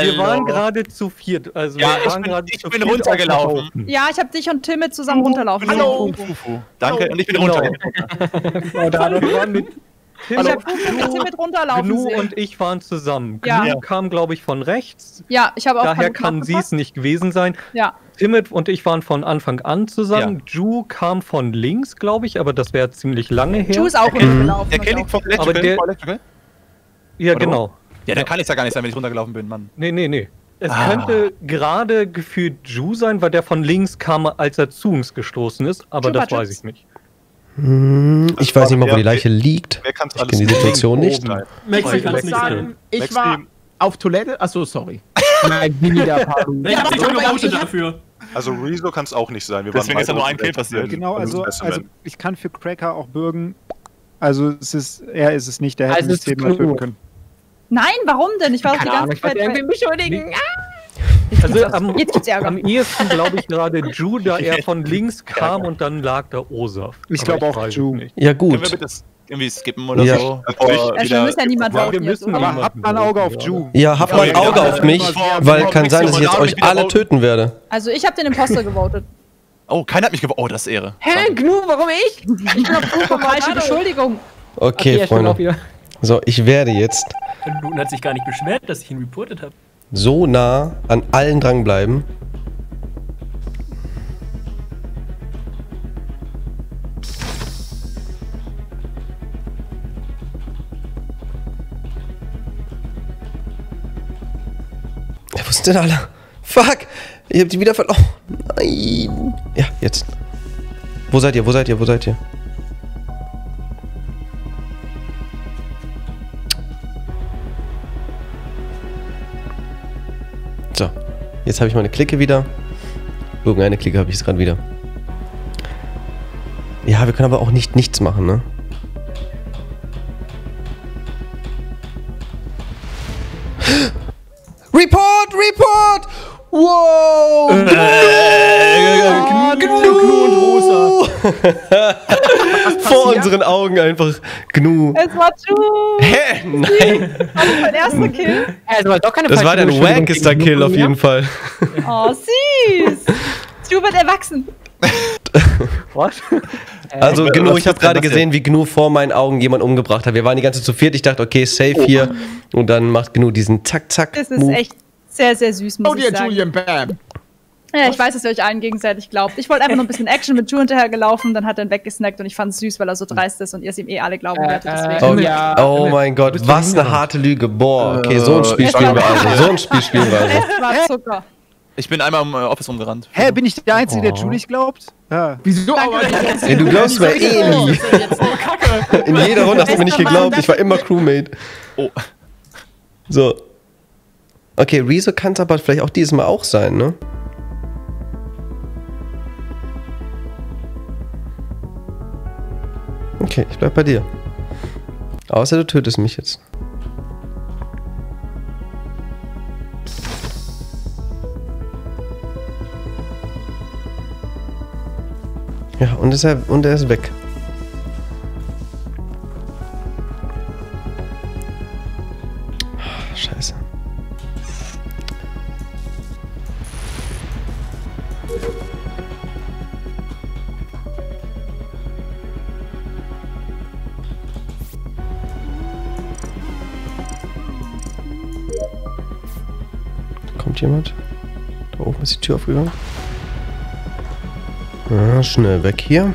Wir waren gerade zu viert. Ja, ich bin runtergelaufen. Ja, ich hab dich und Timit zusammen runterlaufen. Hallo, Fufu. Danke, und ich bin runtergelaufen. Ich hab Fufu mit runterlaufen sehen. Gnu und ich waren zusammen. Gnu kam, glaube ich, von rechts. Ja, ich habe auch Daher kann sie es nicht gewesen sein. Ja. Timit und ich waren von Anfang an zusammen. Ja. Ju kam von links, glaube ich, aber das wäre ziemlich lange her. Ju ist auch runtergelaufen. Der Kelly vom Electrical. Ja, Oder genau. Ja, dann kann ich ja gar nicht sein, wenn ich runtergelaufen bin, Mann. Nee, nee, nee. Es ah. könnte gerade gefühlt Ju sein, weil der von links kam, als er zu uns gestoßen ist, aber Ju das weiß ich nicht. Hm, ich weiß nicht mal, wo die Leiche liegt. Wer kann's alles ich kenne die Situation nicht. Mexi kann's nicht sagen. Ich war auf Toilette. Achso, sorry. Nein, wieder Paluten. Ich hab keine Worte dafür. Also Rezo kann es auch nicht sein. Wir Deswegen waren ist ja nur ein Kill passiert. Genau, also, also ich kann für Cracker auch bürgen. Also es ist, er ist es nicht, der hätte also das Thema töten können. Nein, warum denn? Ich war auch die ganze Zeit irgendwie beschuldigen. Also am, Jetzt gibt's Ärger. Am ehesten glaube ich gerade Ju, da er von links kam und dann lag da Osaft. Ich glaube auch Ju. Ja gut. Irgendwie skippen oder ja. so. Also wir müssen ja niemand ja, wir müssen aber niemanden habt mal ein Auge auf Ju. Ja, habt mal ein Auge auf mich, weil kann sein, dass ich jetzt euch alle töten werde. Also ich habe den Imposter gewotet. Oh, keiner hat mich gewotet. Oh, das ist Ehre. Hä, Gnu, warum ich? Ich bin auf Gnu, falsche Beschuldigung. Okay, okay Freunde. So, ich werde jetzt... Paluten hat sich gar nicht beschwert, dass ich ihn reportet habe. So nah an allen dranbleiben. wo sind denn alle? Fuck! Ich hab die wieder verloren. Oh, nein. Ja, jetzt. Wo seid ihr? Wo seid ihr? Wo seid ihr? So. Jetzt habe ich meine Clique wieder. Irgendeine Clique habe ich jetzt gerade wieder. Ja, wir können aber auch nicht nichts machen, ne? Report! Report! Wow! Gnu, Gnu und Rosa. Vor unseren Augen einfach Gnu. Es war Ju. Hä? Nein. Das war mein erster Kill. Also war doch keine das war dein wackester Kill auf jeden Fall. Oh, süß. Ju wird erwachsen. What? Also Gnu, ich habe gerade gesehen, wie Gnu vor meinen Augen jemand umgebracht hat. Wir waren die ganze Zeit zu viert. Ich dachte, okay, safe oh. hier. Und dann macht Gnu diesen Zack, Zack. Das ist echt sehr, sehr süß, muss oh, ich sagen. Julian, bam. Ja, ich weiß, dass ihr euch allen gegenseitig glaubt. Ich wollte einfach nur ein bisschen Action mit Ju hinterher gelaufen, dann hat er ihn weggesnackt und ich fand es süß, weil er so dreist ist und ihr es ihm eh alle glauben werdet. Äh, oh, ja. oh mein Gott, was eine harte Lüge. Boah, okay, so ein Spiel spielen wir also. So ein Spiel spielen wir also. Es war Zucker. Ich bin einmal im Office rumgerannt. Hä, bin ich der Einzige, der Ju nicht glaubt? Ja. Wieso? Ey, du glaubst mir eh nie. In jeder Runde hast du mir nicht geglaubt, ich war immer Crewmate. Oh. So. Okay, Rezo kann es aber vielleicht auch dieses Mal auch sein, ne? Okay, ich bleib bei dir. Außer du tötest mich jetzt. Ja, und, ist er, und er ist weg. Oh, scheiße. Kommt jemand? Da oben ist die Tür aufgegangen. Ah, schnell weg hier.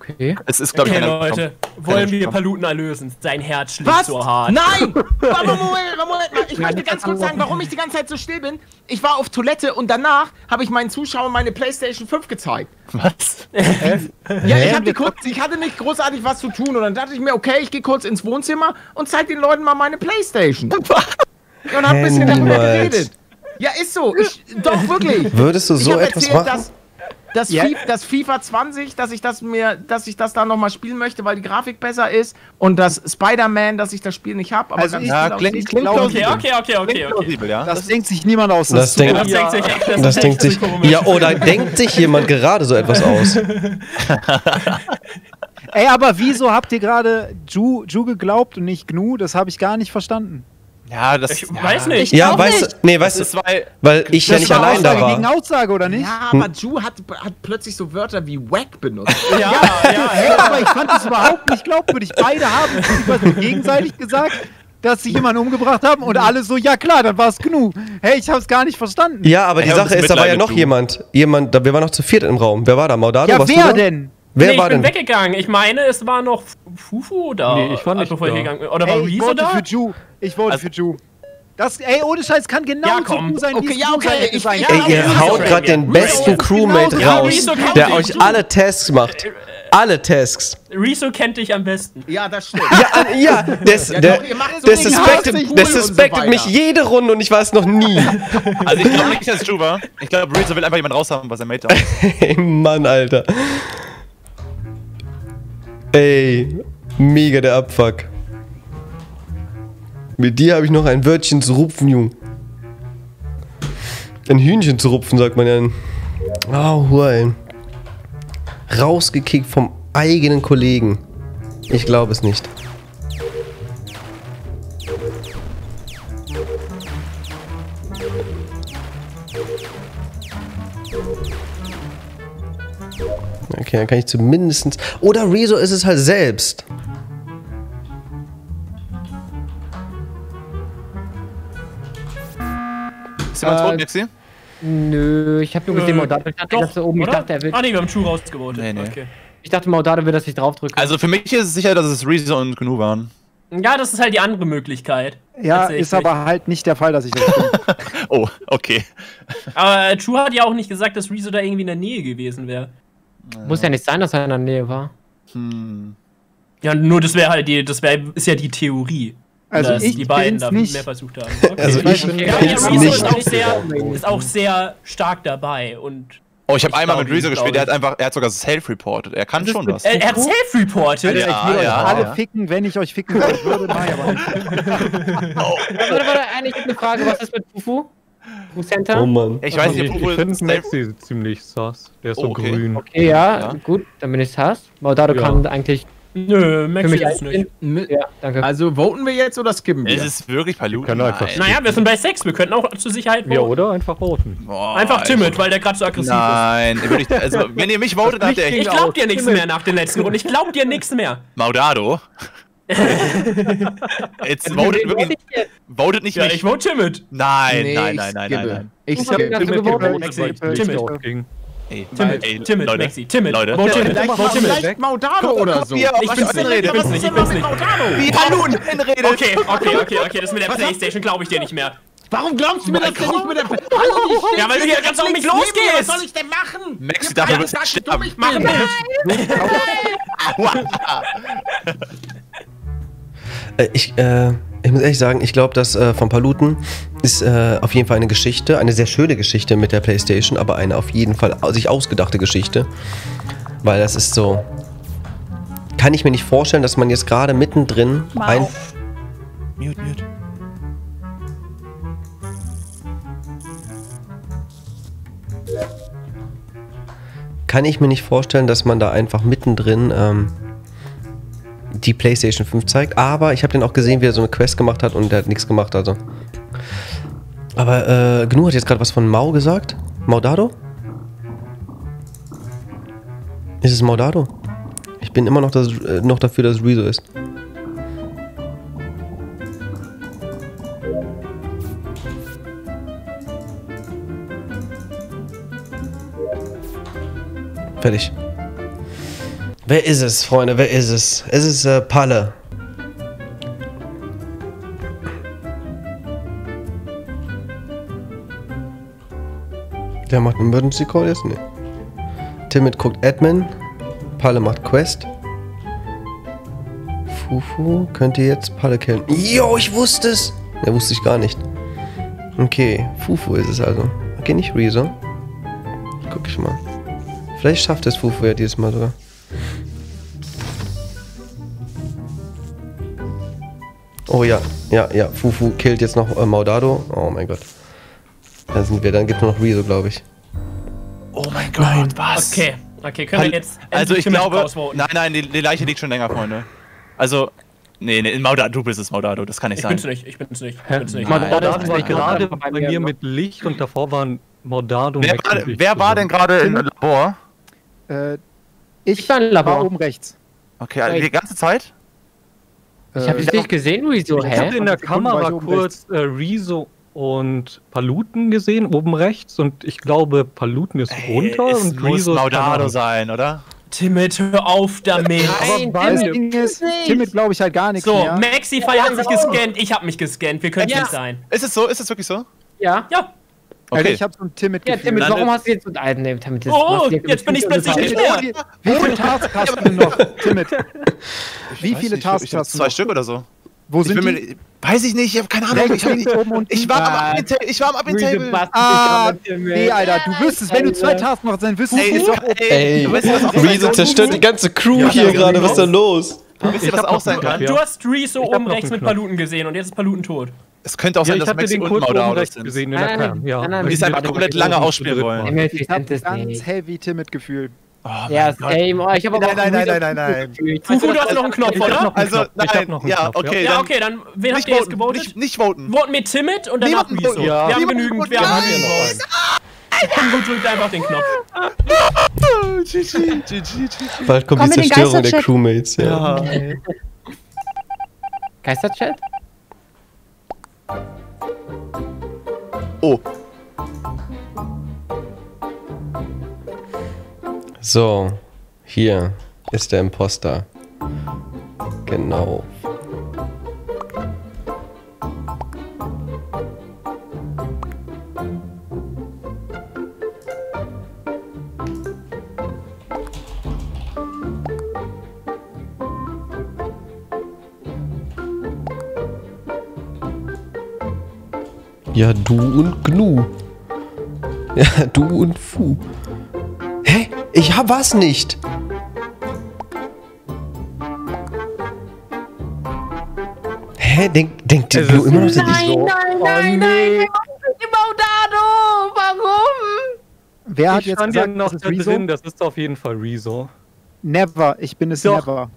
Okay. Es ist, glaube ich, okay, Leute, wollen wir Paluten erlösen? Sein Herz schlägt so hart. Nein! Moment, Moment, ich möchte ganz kurz sagen, warum ich die ganze Zeit so still bin. Ich war auf Toilette und danach habe ich meinen Zuschauern meine PlayStation fünf gezeigt. Was? Ja, ich, hab die kurz, ich hatte nicht großartig was zu tun und dann dachte ich mir, okay, ich gehe kurz ins Wohnzimmer und zeige den Leuten mal meine PlayStation. Und hab ein bisschen darüber geredet. Ja, ist so. Ich, doch, wirklich. Würdest du so ich hab etwas erzählt, machen? Dass, dass yeah. FIFA, das FIFA zwanzig, dass ich das mir, dass ich das da nochmal spielen möchte, weil die Grafik besser ist. Und das Spider-Man, dass ich das Spiel nicht habe. Also ganz ja, klingt, klingt plausibel. Okay, okay, okay, okay, okay. okay. Das, das denkt sich niemand aus. Das, das, denkt, das, ja. denkt, sich, das, das denkt sich. Ja, oder denkt sich jemand gerade so etwas aus? Ey, aber wieso habt ihr gerade Ju, Ju geglaubt und nicht Gnu? Das habe ich gar nicht verstanden. Ja, das... Ich ja. weiß nicht. Ich ja, weißt du, nee, weißt du, weil, weil ich ja nicht allein Aussage da war. Gegen Aussage, oder nicht? Ja, aber hm? Ju hat, hat plötzlich so Wörter wie wack benutzt. ja, ja, ja. Hey, aber ich fand das überhaupt nicht glaubwürdig. Beide haben gegenseitig gesagt, dass sie jemanden umgebracht haben und alle so, ja klar, dann war es genug. Hey, ich hab's gar nicht verstanden. Ja, aber die hey, Sache ist, da war ja noch jemand. Jemand, da, wir waren noch zu viert im Raum. Wer war da? Maudado? Ja, warst wer du da? denn? Wer nee, war ich bin denn? weggegangen. Ich meine, es war noch Fufu da. Nee, ich war nicht bevor ich gegangen bin. Oder war Riso da? Ich wollte für Ju. Ich wollte also für Ju. Das, ey, ohne Scheiß, kann genau ja, so gut sein, okay, wie ja, okay, ich, sein. Ey, ihr ja, haut gerade den besten Crewmate genau raus, der euch Ju. alle Tasks macht. Alle Tasks. Riso kennt dich am besten. Ja, das stimmt. Ja, ja, das, ja der, so der suspected, cool suspected so mich jede Runde und ich war es noch nie. Also ich glaube nicht, dass es Ju war. Ich glaube, Riso will einfach jemanden raushaben, was er Mate hat. Ey, Mann, Alter. Ey, mega der Abfuck. Mit dir habe ich noch ein Wörtchen zu rupfen, Junge. Ein Hühnchen zu rupfen, sagt man ja. Oh, huey. Rausgekickt vom eigenen Kollegen. Ich glaube es nicht. Okay, dann kann ich zumindest... Oder Rezo ist es halt selbst. Ist jemand tot, Mexi? Nö, ich hab nur gesehen, äh, Maudado. Ich dachte, doch, dass er oben, ich dachte, er will... Ah, nee, wir haben Ju rausgewotet. Nee, nee. Okay. Ich dachte, Maudado will, dass ich draufdrücke. Also für mich ist es sicher, dass es Rezo und Gnu waren. Ja, das ist halt die andere Möglichkeit. Ja, ist aber halt nicht der Fall, dass ich das bin. Oh, okay. Aber True hat ja auch nicht gesagt, dass Rezo da irgendwie in der Nähe gewesen wäre. Muss ja nicht sein, dass er in der Nähe war. Hm. Ja, nur das wäre halt die, das wär, ist ja die Theorie. Also dass ich die beiden da nicht mehr versucht haben. Okay. Also ich okay. Ja, ja, Rezo nicht. Ist, auch sehr, ist auch sehr stark dabei und... Oh, ich habe einmal mit Rezo gespielt, er hat einfach, er hat sogar self-reported, er kann schon was. Er hat self-reported? Ja, ich würde euch alle ficken, wenn ich euch ficken würde, nein, aber nicht. Warte, warte, ich habe eine Frage, was ist mit Fufu? Fufu-Center? Oh Mann. Ich weiß nicht, Fufu ist... Ich finde Mexi ziemlich sass, der ist so grün. Okay, ja, gut, dann bin ich sass. Maudado kann eigentlich... Nö, Mexi ist nicht. Ja, danke. Also voten wir jetzt oder skippen wir? Es ist wirklich Paluten. Naja, wir sind bei sechs, wir könnten auch zur Sicherheit voten. Ja, oder? Einfach voten. Boah, einfach Timit, weil der gerade so aggressiv Nein. ist. Nein, also, wenn ihr mich votet, habt ihr echt... Ich glaub dir nichts mehr nach den letzten Runden, ich glaub dir nichts mehr. Maudado? Jetzt votet wirklich... Votet nicht mehr. Ja, ich vote Timit. Nein, nee, nein, nein, nein, nein, nein. Ich hab Timit gewotet, Timit. Ey, Timit, ey, Timit, Leute. Mexi, Timit, Leute. Timit, Timit, vielleicht Maudado oder so. Ich bin's in Rede, bin's nicht, ich bin's nicht. Wie Paluten in Rede. Okay, okay, okay, okay, das mit der Playstation glaube ich dir nicht mehr. Warum glaubst du mir das denn nicht mit der Playstation? Ja, weil du hier ganz auf mich losgehst. Was soll ich denn machen? Mexi, dafür wirst du sterben. Machen wir. Ich, äh... Ich muss ehrlich sagen, ich glaube, das äh, von Paluten ist äh, auf jeden Fall eine Geschichte, eine sehr schöne Geschichte mit der Playstation, aber eine auf jeden Fall sich ausgedachte Geschichte. Weil das ist so... Kann ich mir nicht vorstellen, dass man jetzt gerade mittendrin wow. ein... Mute, mute. Kann ich mir nicht vorstellen, dass man da einfach mittendrin... Ähm, die PlayStation fünf zeigt, aber ich habe den auch gesehen, wie er so eine Quest gemacht hat und der hat nichts gemacht, also. Aber äh, Gnu hat jetzt gerade was von Mau gesagt. Maudado? Ist es Maudado? Ich bin immer noch, das, äh, noch dafür, dass es Rezo ist. Fertig. Wer ist es, Freunde? Wer ist es? Es ist äh, Palle. Der macht einen Emergency Call jetzt? Nee. Timit guckt Admin. Palle macht Quest. Fufu könnte jetzt Palle killen. Jo, ich wusste es! Ne, wusste ich gar nicht. Okay, Fufu ist es also. Okay, nicht Rezo. Guck ich mal. Vielleicht schafft es Fufu ja dieses Mal sogar. Oh ja, ja, ja, Fufu killt jetzt noch äh, Maudado. Oh mein Gott. Da sind wir, dann gibt es noch Rezo, glaube ich. Oh mein Gott, nein, was? Okay, okay, können wir jetzt... Also ich glaube, nein, nein, die, die Leiche liegt schon länger, Freunde. Also, nee, nee, Maudado, du bist es, Maudado, das kann nicht ich sein. Ich bin's nicht, ich bin's nicht, ich bin's nicht. Maudado war nein, gerade nein, bei mir ja mit Licht und davor waren Maudado... Wer, war, wer war denn gerade im Labor? Äh... Ich war im Labor oben rechts. Okay, also die ganze Zeit? Ich hab dich nicht gesehen, Rezo. Ich hab in der Kamera kurz äh, Rezo und Paluten gesehen, oben rechts. Und ich glaube, Paluten ist Ey, runter es und Rezo muss Maudado sein, oder? Timit, hör auf damit! Aber Timit, Timit glaube ich halt gar nichts so, mehr. So, Maxify hat sich gescannt, ich hab mich gescannt, wir können ja. nicht sein. Ist es so? Ist es wirklich so? Ja. Ja. Okay. Also ich hab so ein Timit ja, Timit, warum dann hast du jetzt so einen nee, Timit? Oh, jetzt, jetzt bin ich plötzlich nicht mehr! Wie, wie viele Tasks hast du noch, Timit? Wie viele Tasks hast du? Zwei Stück oder so. Wo ich sind die? Mir, weiß ich nicht, ich hab keine Ahnung. Ich, nicht oben ich war am Admin-Table. Ich war am Admin-Table. Ah, nee, Alter, du wüsstest, wenn du zwei Tasks machst, dann wüsstest du. Ey, Rezo zerstört die ganze Crew hier gerade, was ist da los? Wisst ihr, was auch sein kann? Du hast Rezo oben rechts mit Paluten gesehen und jetzt ist Paluten tot. Es könnte auch ja, sein, dass Mexi und Maudado sind. Gesehen, nein, nein, ja. nein, nein, die es einfach komplett lange ausspielen wollen. Ich hab das ganz heavy Timit-Gefühl. Oh, ja, same. Oh, ich hab aber nein, nein, nein, nein, nein, nein. Fufu, du hast noch einen Knopf, oder? Also, nein, ja, okay. Ja, okay, dann, wen habt ihr jetzt gewotet? Nicht, nicht voten. Voten mit Timit und danach Rezo. Wir haben genügend, wir haben genügend. Dann drückt einfach den Knopf. Bald kommt die Zerstörung der Crewmates, ja. Geisterchat? Oh. So, hier ist der Imposter. Genau. Ja, du und Gnu. Ja, du und Fu. Hä? Ich hab was nicht. Hä? Denk, denkt die Gnu immer noch, dass ich so... Nein, nein, nein, nein. Maudado, warum? Wer hat ich jetzt gesagt, noch das ist Rezo? Drin. Das ist auf jeden Fall Rezo. Never, ich bin es Doch. never.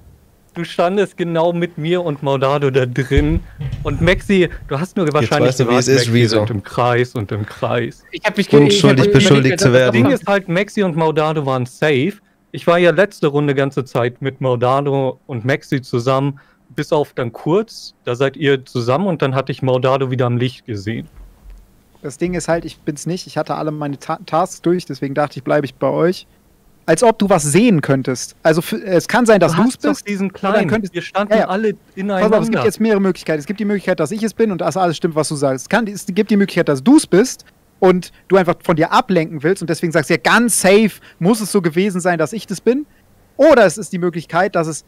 Du standest genau mit mir und Maudado da drin. Und Mexi, du hast nur jetzt wahrscheinlich weißt du, gesagt, wie es ist, Rezo. Und im Kreis und im Kreis. Ich hab mich unschuldig ich hab beschuldigt zu werden. Das Ding ist halt, Mexi und Maudado waren safe. Ich war ja letzte Runde ganze Zeit mit Maudado und Mexi zusammen, bis auf dann kurz. Da seid ihr zusammen und dann hatte ich Maudado wieder am Licht gesehen. Das Ding ist halt, ich bin's nicht. Ich hatte alle meine Ta Tasks durch, deswegen dachte ich, bleibe ich bei euch. Als ob du was sehen könntest. Also es kann sein, dass du es bist. Diesen kleinen. Könntest, wir standen ja, ja. alle ineinander. Auf, es gibt jetzt mehrere Möglichkeiten. Es gibt die Möglichkeit, dass ich es bin und dass alles stimmt, was du sagst. Es, kann, es gibt die Möglichkeit, dass du es bist und du einfach von dir ablenken willst und deswegen sagst, ja, ganz safe muss es so gewesen sein, dass ich das bin. Oder es ist die Möglichkeit, dass es...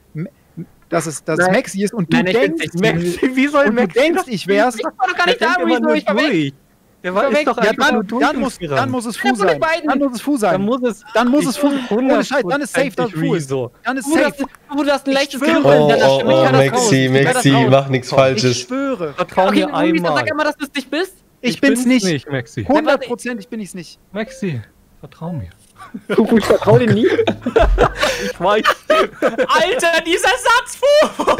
Dass es, dass es Mexi ist und du Nein, denkst, ich Mexi, wie soll und Mexi du denkst, ich wär's. Ich war doch gar nicht da, Riso, ich war weg. Der war weg. Doch ja, dann, dann, muss, dann muss es Fu sein. Dann muss es Fu sein. Dann muss es, dann muss es Fu sein. Ohne Scheiß, dann ist safe, dann Fu ist. Dann ist safe. Du hast ein leichtes Gefühl. Oh, oh, oh, Mexi, Mexi, mach nichts Falsches. Ich schwöre. Vertrau mir einmal. Sag immer, dass du es nicht bist. Ich bin's nicht. hundert Prozent, ich bin ich's nicht. Mexi, vertrau mir. Fufu, ich vertraue dir nie. Ich weiß. Alter, dieser Satz, Fufu!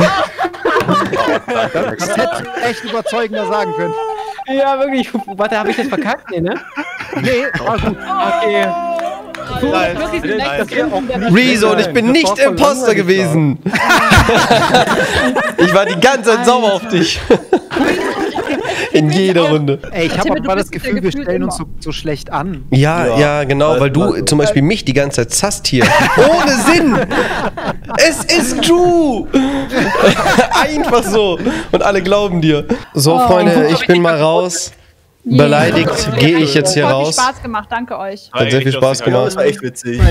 Das hätte ich echt überzeugender sagen können. Ja, wirklich. Fufu. Warte, habe ich das verkackt? Nee, ne? Nee, war gut. Okay. Fufu, das ist wirklich direkt das Film. Rezo, und ich bin nicht Imposter gewesen. Ich war die ganze Zeit sauer auf dich. In jeder Runde. Ey, ich habe aber das Gefühl, wir stellen uns so, so schlecht an. Ja, ja, ja, genau, weil du zum Beispiel mich die ganze Zeit zasst hier. Ohne Sinn! Es ist Ju! Einfach so. Und alle glauben dir. So, Freunde, ich bin mal raus. Beleidigt gehe ich jetzt hier raus. Hat Spaß gemacht, danke euch. Hat sehr viel Spaß gemacht. Das war echt witzig.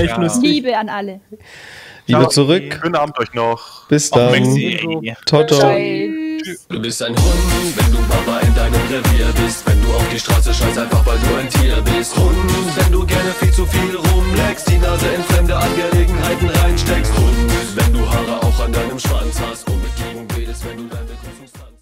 Liebe an alle. Liebe zurück. Schönen Abend euch noch. Bis dann. Toto. Du bist ein Hund, wenn du Papa in deinem Revier bist. Wenn du auf die Straße scheißt, einfach weil du ein Tier bist.